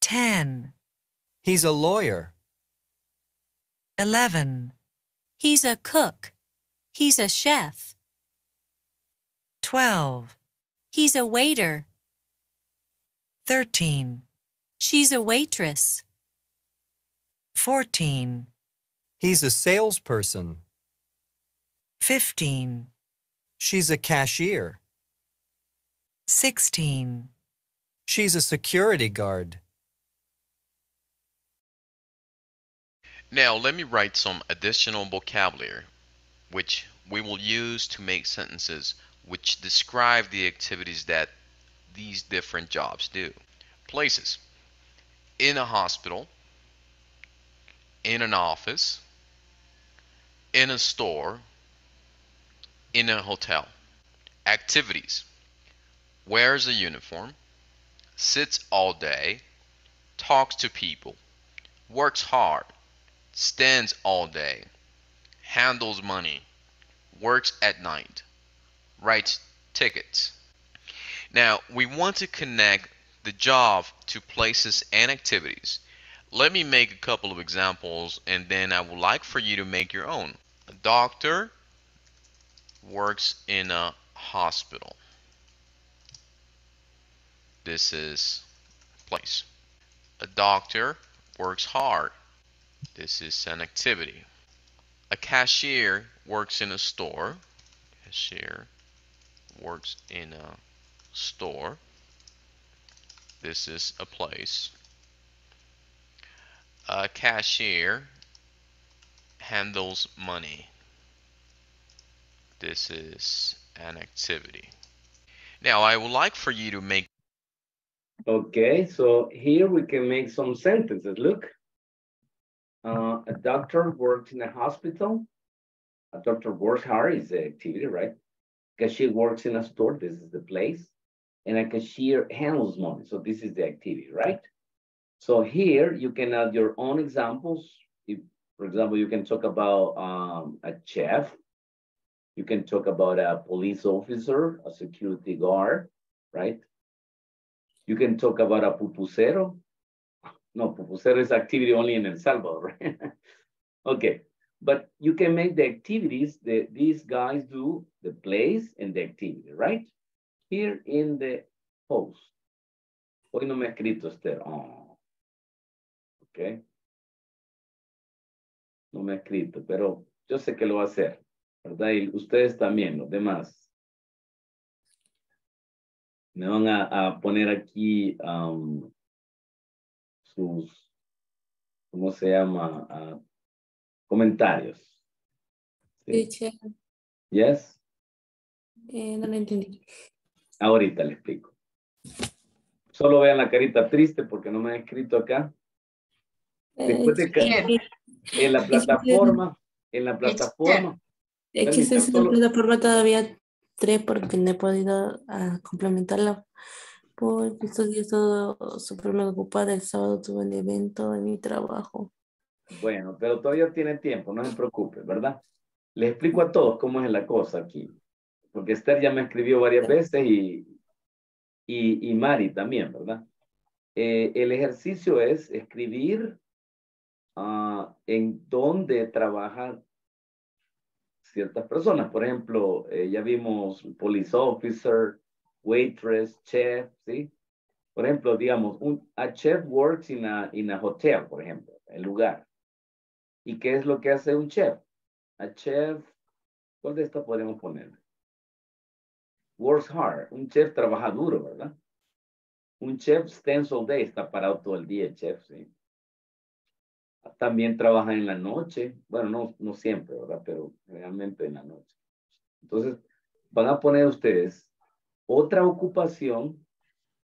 Ten. He's a lawyer. Eleven. He's a cook. He's a chef. Twelve. He's a waiter. Thirteen. She's a waitress. Fourteen. He's a salesperson. Fifteen. She's a cashier. Sixteen. She's a security guard. Now, let me write some additional vocabulary, which we will use to make sentences which describe the activities that these different jobs do. Places: in a hospital, in an office, in a store, in a hotel. Activities: wears a uniform, sits all day, talks to people, works hard, stands all day, handles money, works at night, writes tickets. Now, we want to connect the job to places and activities. Let me make a couple of examples, and then I would like for you to make your own. A doctor works in a hospital. This is place. A doctor works hard. This is an activity. A cashier works in a store. Cashier works in a store. This is a place. A cashier handles money. This is an activity. Now, I would like for you to make... Okay, so here we can make some sentences. Look. Uh, a doctor works in a hospital. A doctor works hard is the activity, right? Cashier works in a store. This is the place. And a cashier handles money. So this is the activity, right? So here you can add your own examples. If, for example, you can talk about um, a chef. You can talk about a police officer, a security guard, right? You can talk about a pupusero. No, pupusero is activity only in El Salvador, right? Okay, But you can make the activities that these guys do, the plays and the activity, right? Here in the post. Hoy no me ha escrito Esther. Oh. Okay. No me ha escrito, pero yo sé que lo va a hacer, ¿verdad? Y ustedes también, los demás. Me van a, a poner aquí um, sus, ¿cómo se llama? Uh, comentarios. Sí. Sí. Yes. Eh, no lo entendí. Ahorita le explico. Solo vean la carita triste porque no me han escrito acá. Después de que en la plataforma, en la plataforma. Es que es la plataforma todavía tres porque no he podido uh, complementarla. Porque estos días todo súper me ocupada. El sábado tuve un evento de mi trabajo. Bueno, pero todavía tiene tiempo, no se preocupe, ¿verdad? Les explico a todos cómo es la cosa aquí. Porque Esther ya me escribió varias veces y, y, y Mari también, ¿verdad? Eh, el ejercicio es escribir uh, en dónde trabajan ciertas personas. Por ejemplo, eh, ya vimos police officer, waitress, chef, ¿sí? Por ejemplo, digamos, un, a chef works in a, in a hotel, por ejemplo, el lugar. ¿Y qué es lo que hace un chef? A chef, ¿cuál de estas podemos poner? Works hard. Un chef trabaja duro, ¿verdad? Un chef stands all day, está parado todo el día, chef, sí. También trabaja en la noche. Bueno, no, no siempre, ¿verdad? Pero realmente en la noche. Entonces, van a poner ustedes otra ocupación,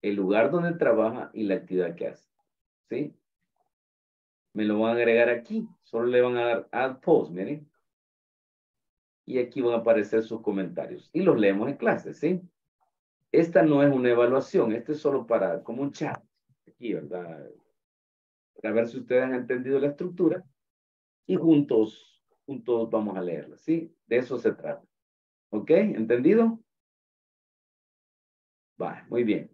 el lugar donde trabaja y la actividad que hace, ¿sí? Me lo van a agregar aquí. Solo le van a dar add post, miren. Y aquí van a aparecer sus comentarios. Y los leemos en clase, ¿sí? Esta no es una evaluación. Este es solo para, como un chat. Aquí, ¿verdad? Para ver si ustedes han entendido la estructura. Y juntos, juntos vamos a leerla, ¿sí? De eso se trata. ¿Ok? ¿Entendido? Va, muy bien.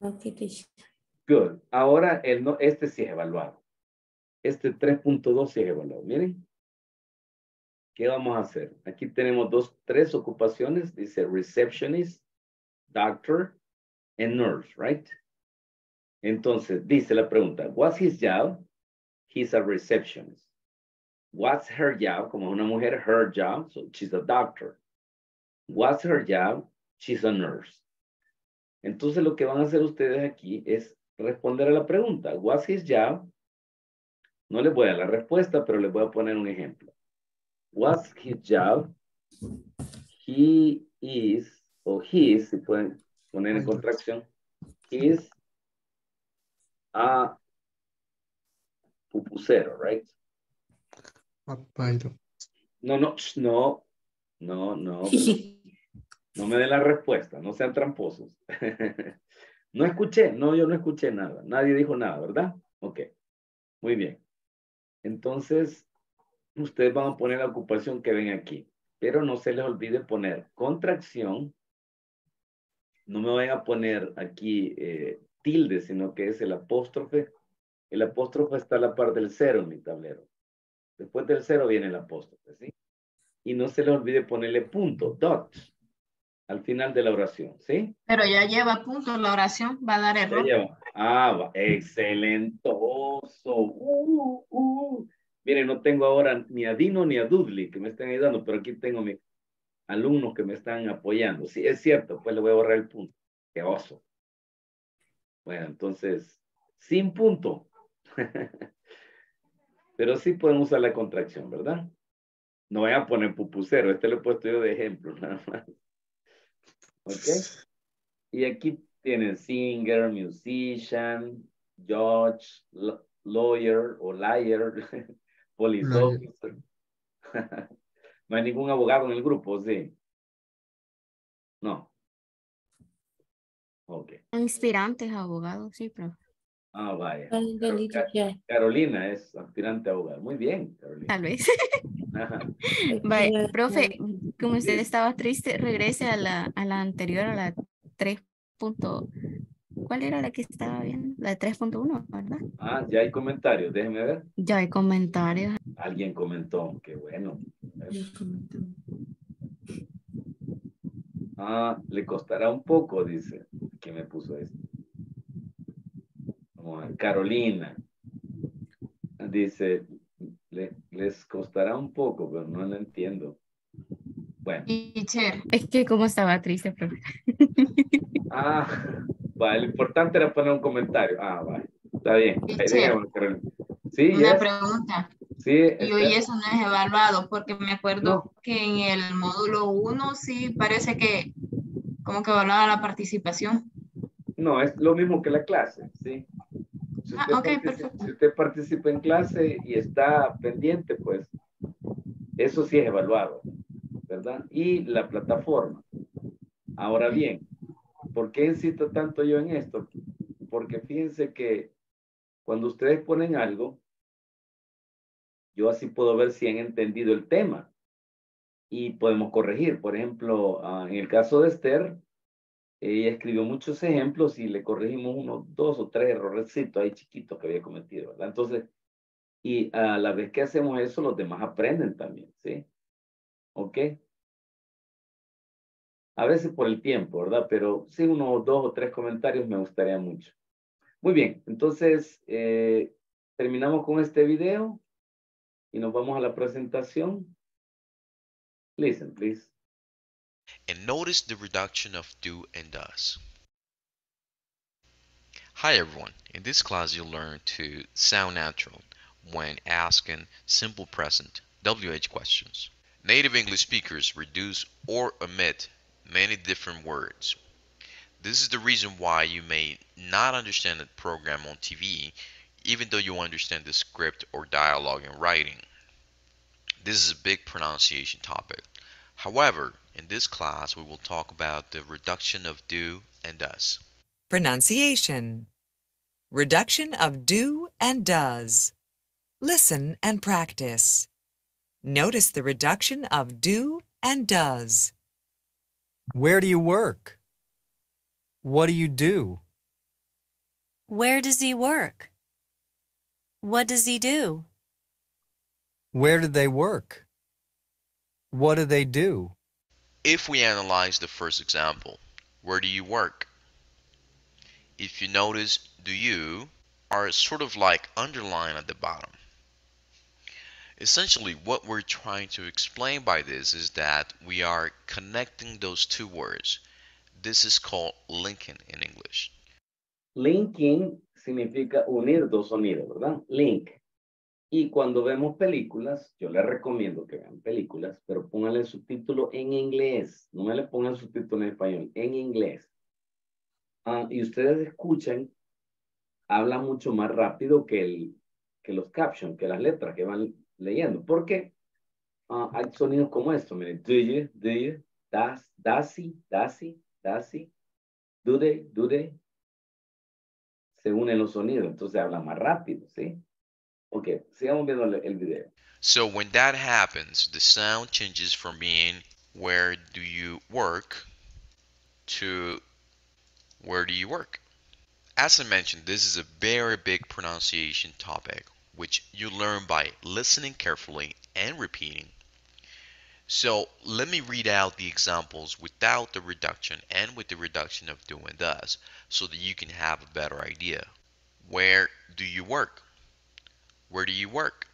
Good. Ahora, el no, este sí es evaluado. Este tres punto dos sí es evaluado. Miren. ¿Qué vamos a hacer? Aquí tenemos dos, tres ocupaciones. Dice receptionist, doctor, and nurse, right? Entonces, dice la pregunta. What's his job? He's a receptionist. What's her job? Como una mujer, her job. So she's a doctor. What's her job? She's a nurse. Entonces, lo que van a hacer ustedes aquí es responder a la pregunta. What's his job? No les voy a dar la respuesta, pero les voy a poner un ejemplo. What's his job? He is, o his, si pueden poner en contracción, is a pupusero, right? No, no, no, no, no. No me den la respuesta, no sean tramposos. No escuché, no, yo no escuché nada. Nadie dijo nada, ¿verdad? Ok, muy bien. Entonces, ustedes van a poner la ocupación que ven aquí. Pero no se les olvide poner contracción. No me vayan a poner aquí eh, tilde, sino que es el apóstrofe. El apóstrofe está a la par del cero en mi tablero. Después del cero viene el apóstrofe, ¿sí? Y no se les olvide ponerle punto, dot, al final de la oración, ¿sí? Pero ya lleva punto la oración, va a dar error. Ah, va. Excelentoso. Uh, uh. Miren, no tengo ahora ni a Dino ni a Dudley que me estén ayudando, pero aquí tengo mis alumnos que me están apoyando. Sí, es cierto, pues le voy a borrar el punto. ¡Qué oso! Bueno, entonces, sin punto. Pero sí pueden usar la contracción, ¿verdad? No voy a poner pupusero, este lo he puesto yo de ejemplo, nada más. ¿Ok? Y aquí tienen singer, musician, judge, lawyer o liar, police officer. No hay ningún abogado en el grupo, ¿sí? No. Ok. Aspirantes a abogados, sí, pero. Ah, vaya. Carolina es aspirante a abogado. Muy bien, Carolina. Tal vez. Vaya, profe, como usted estaba triste, regrese a la, a la anterior, a la tres. ¿Cuál era la que estaba viendo? La de tres punto uno, ¿verdad? Ah, ya hay comentarios, déjeme ver. Ya hay comentarios. Alguien comentó, qué bueno. Ah, le costará un poco, dice. ¿Quién me puso esto? Vamos a ver, Carolina. Dice, le, les costará un poco, pero no lo entiendo. Bueno. Es que como estaba triste, profe. Ah, vale, lo importante era poner un comentario. Ah, vale, está bien. Sí, una yes. pregunta. Sí, y hoy eso no es evaluado, porque me acuerdo no. que en el módulo uno sí parece que como que evaluaba la participación. No, es lo mismo que la clase, sí. Si usted, ah, okay, participa, si usted participa en clase y está pendiente, pues eso sí es evaluado, ¿verdad? Y la plataforma. Ahora bien, ¿por qué insisto tanto yo en esto? Porque fíjense que cuando ustedes ponen algo, yo así puedo ver si han entendido el tema y podemos corregir. Por ejemplo, uh, en el caso de Esther, ella escribió muchos ejemplos y le corregimos unos dos o tres errorecitos ahí chiquitos que había cometido, ¿verdad? Entonces, y a la vez que hacemos eso, los demás aprenden también, ¿sí? ¿Ok? A veces por el tiempo, ¿verdad? Pero sí, unos dos o tres comentarios me gustaría mucho. Muy bien, entonces, eh, terminamos con este video. Y nos vamos a la presentación. Listen, please. And notice the reduction of do and does. Hi, everyone. In this class, you'll learn to sound natural when asking simple present W H questions. Native English speakers reduce or omit many different words. This is the reason why you may not understand a program on T V, even though you understand the script or dialogue in writing. This is a big pronunciation topic. However, in this class, we will talk about the reduction of do and does. Pronunciation. Reduction of do and does. Listen and practice. Notice the reduction of do and does. Where do you work? What do you do? Where does he work? What does he do? Where do they work? What do they do? If we analyze the first example, where do you work? If you notice, do you are sort of like underlined at the bottom. Essentially, what we're trying to explain by this is that we are connecting those two words. This is called linking in English. Linking significa unir dos sonidos, ¿verdad? Link. Y cuando vemos películas, yo les recomiendo que vean películas, pero pónganle subtítulo en inglés. No me le pongan subtítulo en español, en inglés. Ah, y ustedes escuchan, habla mucho más rápido que, el, que los captions, que las letras que van leyendo. ¿Por qué? Ah, hay sonidos como estos, miren. Do you, do you, does, does he, does he, does he, do they, do they. Se unen los sonidos, entonces habla más rápido, ¿sí? Ok, sigamos viendo el video. So when that happens, the sound changes from being where do you work to where do you work? As I mentioned, this is a very big pronunciation topic, which you learn by listening carefully and repeating. So let me read out the examples without the reduction and with the reduction of do and does so that you can have a better idea. Where do you work? Where do you work?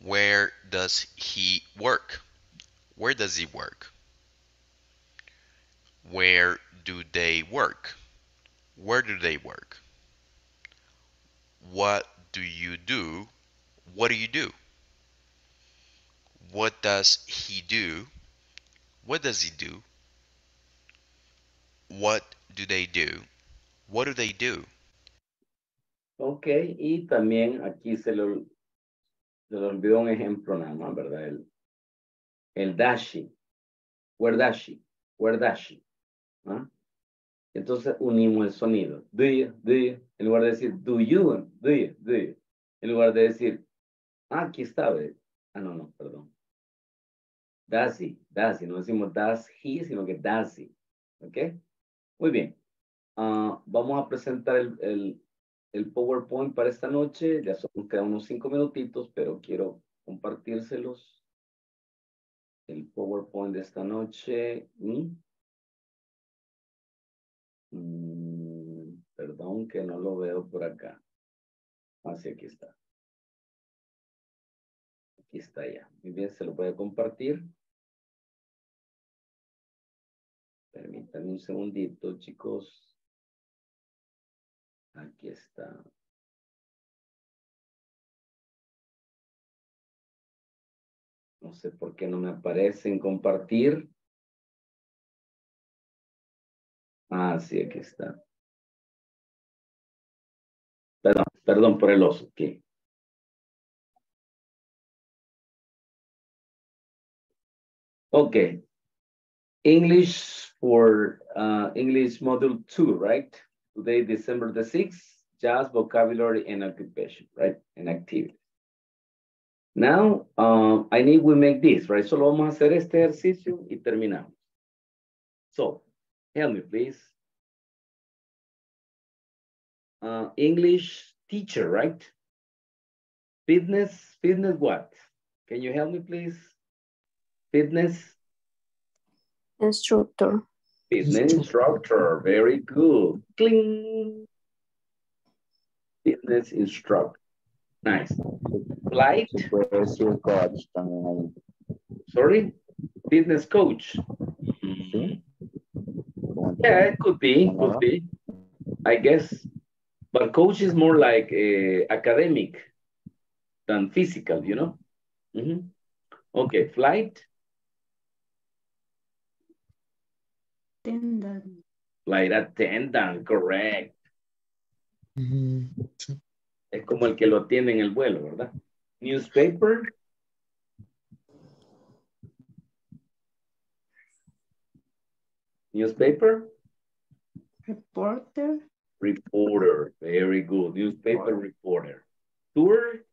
Where does he work? Where does he work? Where do they work? Where do they work? What do you do? What do you do? What does he do? What does he do? What do they do? What do they do? Ok, y también aquí se le se olvidó un ejemplo nada más, ¿verdad? El, el dashi. Where dashi. Where dashi. ¿Ah? Entonces unimos el sonido. Do you, do you. En lugar de decir do you, do you, do you. En lugar de decir, ah, aquí está, ¿verdad? Ah, no, no, perdón. Does he, does he, no decimos does he, sino que does he, ¿ok? Muy bien, uh, vamos a presentar el, el, el PowerPoint para esta noche. Ya son, quedan unos cinco minutitos, pero quiero compartírselos. El PowerPoint de esta noche. ¿Mm? Mm, perdón que no lo veo por acá. Ah, sí, aquí está. Aquí está ya. Muy bien, se lo voy a compartir. Permítanme un segundito, chicos. Aquí está. No sé por qué no me aparecen compartir. Ah, sí, aquí está. Perdón, perdón por el oso. ¿Qué? Ok. English for uh, English Module two, right? Today, December the sixth, just vocabulary and occupation, right? And activity. Now, uh, I need we make this, right? Solo vamos a hacer este ejercicio y terminamos. So, help me, please. Uh, English teacher, right? Fitness, fitness what? Can you help me, please? Fitness? Instructor. Fitness instructor, very good. Cling. Fitness instructor. Nice. Flight. Sorry? Fitness coach. Yeah, it could be, could be, I guess. But coach is more like uh, academic than physical, you know? Mm-hmm. Okay, flight. Attendant. Flight attendant, correct. Mm-hmm. Es como el que lo tiene en el vuelo, ¿verdad? Newspaper. Newspaper. Reporter. Reporter. Very good. Newspaper reporter. Tour.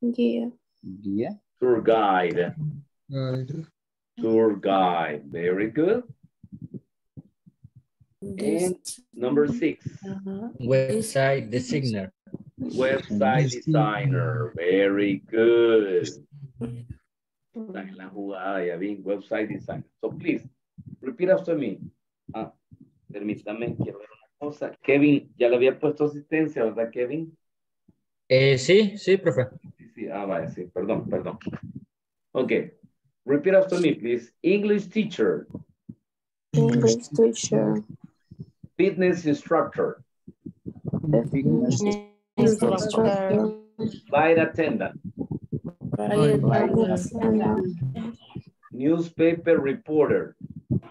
Guía. Guía. Tour guide. Guide. Tour guide. Very good. And number six. Uh-huh. Website designer. Website designer. Very good. Website designer. So please, repeat after me. Ah, permítame, quiero ver una cosa. Kevin, ya le había puesto asistencia, ¿verdad, Kevin? Eh, sí, sí, profe. Sí, sí. Ah, vaya, sí, perdón, perdón. Okay, repeat after me, please. English teacher. English teacher. Fitness instructor. Fitness instructor. Flight attendant. attendant. Newspaper reporter.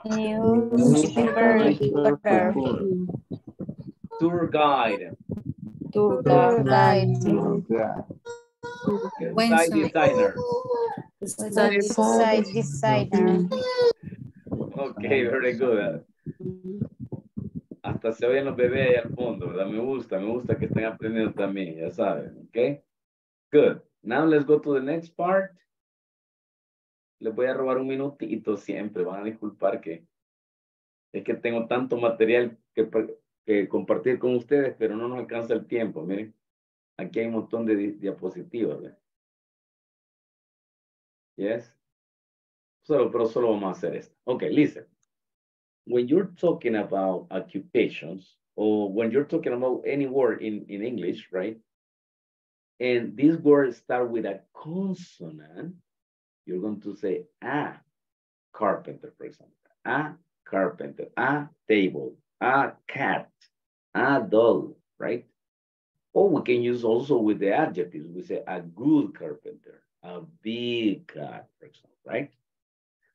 Newspaper reporter. Tour guide. Tour guide. Website designer. Website designer. Okay, very good. Hasta se oyen los bebés ahí al fondo, ¿verdad? Me gusta, me gusta que estén aprendiendo también, ya saben, okay? Good. Now let's go to the next part. Les voy a robar un minutito siempre, van a disculpar que es que tengo tanto material que, que compartir con ustedes, pero no nos alcanza el tiempo, miren. Aquí hay un montón de di diapositivas, ¿verdad? Yes. Solo, pero solo vamos a hacer esto. Okay, listen. When you're talking about occupations, or when you're talking about any word in, in English, right? And these words start with a consonant, you're going to say a carpenter, for example. A carpenter, a table, a cat, a doll, right? Or we can use also with the adjectives. We say a good carpenter, a big cat, for example, right?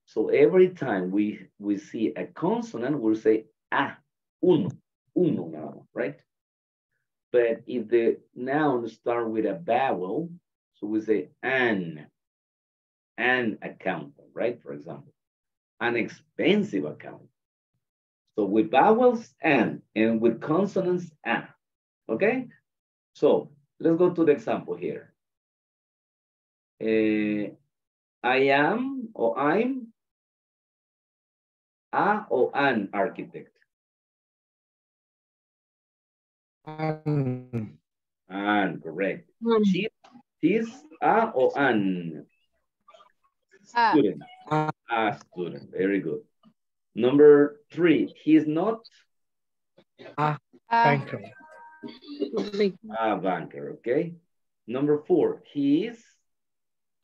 So every time we, we see a consonant, we'll say ah, uno, uno now, right? But if the noun starts with a vowel, so we say an, an accountant, right? For example, an expensive accountant. So with vowels, an, and with consonants, ah, okay? So let's go to the example here. Uh, I am, or I'm, a or an architect. An. An, correct. An. She's, she's a or an? A. Student. A. A student, very good. Number three, he is not? A banker. A banker, okay. Number four, he is?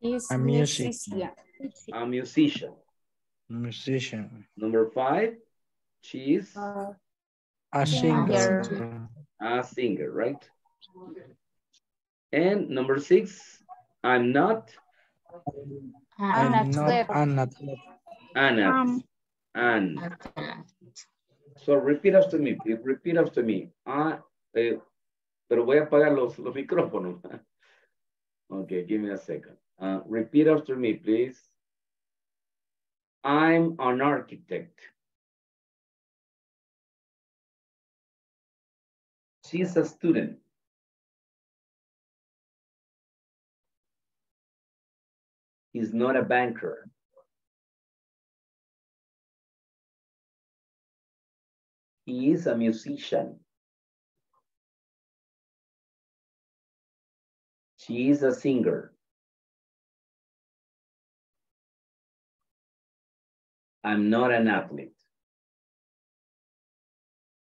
He's a musician. A musician. Musician. Number five, she is? Uh, a singer. singer. A singer, right? And number six, I'm not? I'm, I'm not an athlete. An athlete. An. So repeat after me, please. Repeat after me. Ah, eh, pero voy a apagar los, los micrófonos. Okay, give me a second. Uh, repeat after me, please. I'm an architect. She's a student. He's not a banker. He is a musician. She is a singer. I'm not an athlete.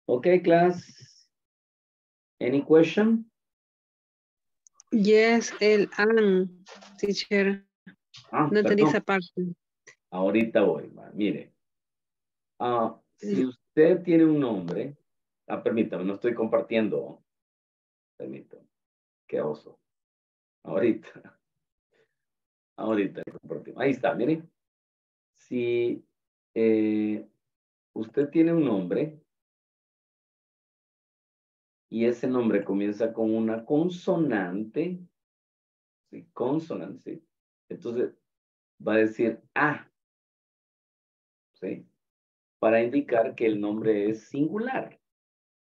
Okay, class. Any question? Yes, el an, teacher. Ah, no tenéis aparte. Ahorita voy, ma. Mire. Uh, sí. Si usted tiene un nombre, ah, permítame, no estoy compartiendo. Permítame. Qué oso. Ahorita. Ahorita compartimos. Ahí está, mire. Si eh, usted tiene un nombre y ese nombre comienza con una consonante, ¿sí? Consonante, ¿sí? Entonces va a decir A, ¿sí? Para indicar que el nombre es singular,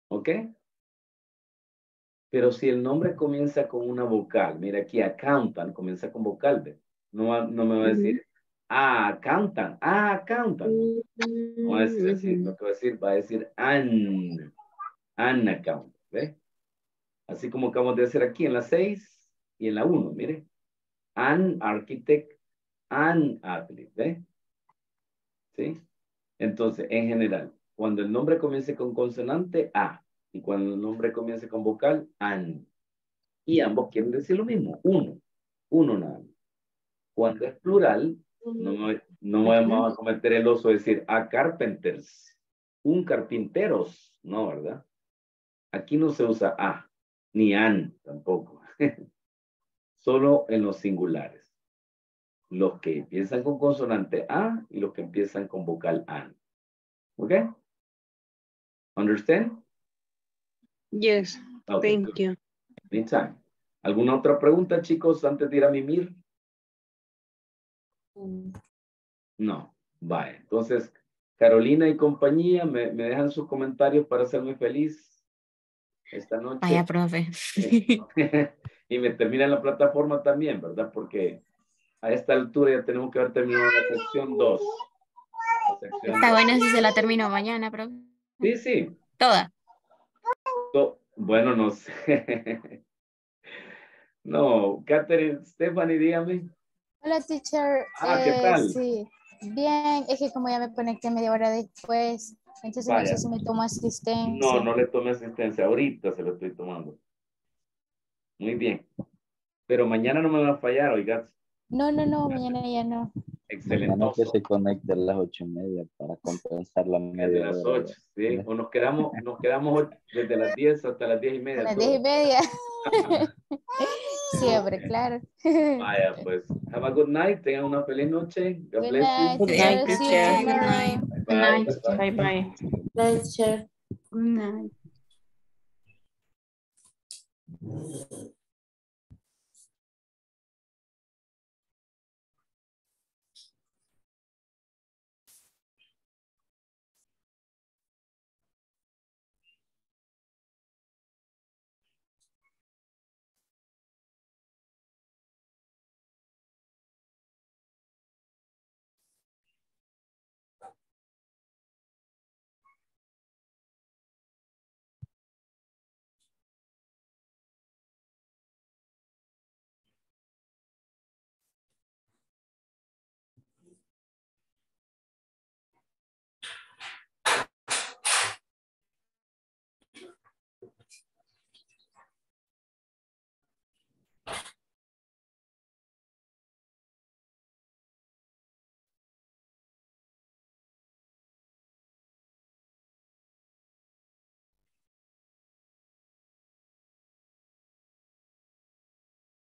¿ok? Pero si el nombre comienza con una vocal, mira aquí, accountant, comienza con vocal, ¿ve? No, no me va a decir, ah, cantan, ah, cantan. No va a decir así, lo que va a decir, va a decir an, an account, ¿ve? Así como acabamos de hacer aquí en la seis y en la uno, mire. An architect, an athlete, ¿ve? ¿Sí? Entonces, en general, cuando el nombre comience con consonante, A. Y cuando el nombre comience con vocal, an. Y ambos quieren decir lo mismo, uno. Uno nada más. Cuando es plural, no, me, no me vamos a cometer el oso de decir a carpenters, un carpinteros. No, ¿verdad? Aquí no se usa a, ni an tampoco. Solo en los singulares. Los que empiezan con consonante A y los que empiezan con vocal an. ¿Ok? ¿Understand? Yes, okay, thank good. You. Anytime. ¿Alguna otra pregunta, chicos, antes de ir a mimir? No, vale. Entonces, Carolina y compañía, me, me dejan sus comentarios para hacerme feliz esta noche. Vaya, profe. Sí. Y me terminan la plataforma también, ¿verdad? Porque a esta altura ya tenemos que haber terminado la sección dos. Está bueno si se la termino mañana, profe. Sí, sí. Toda. To bueno, no sé. No, Catherine, Stephanie, dígame. Hola, teacher. Ah, ¿qué eh, tal? Sí, bien, es que como ya me conecté media hora después, entonces vaya. No sé si me tomo asistencia. No, no le tomé asistencia, ahorita se lo estoy tomando. Muy bien. Pero mañana no me va a fallar, oiga. No, no, no, mañana ya no. Excelente. Mañana que se conecte a las ocho y media para compensar la media. Desde las ocho, sí. O nos quedamos, nos quedamos desde las diez hasta las diez y media. Las diez y media. Siempre, claro. Vaya, pues. Have a good night. Tengan una feliz noche. God good bless night. You. Good night, teacher. Good night. Good night. Bye, bye. Good night, teacher. Good night.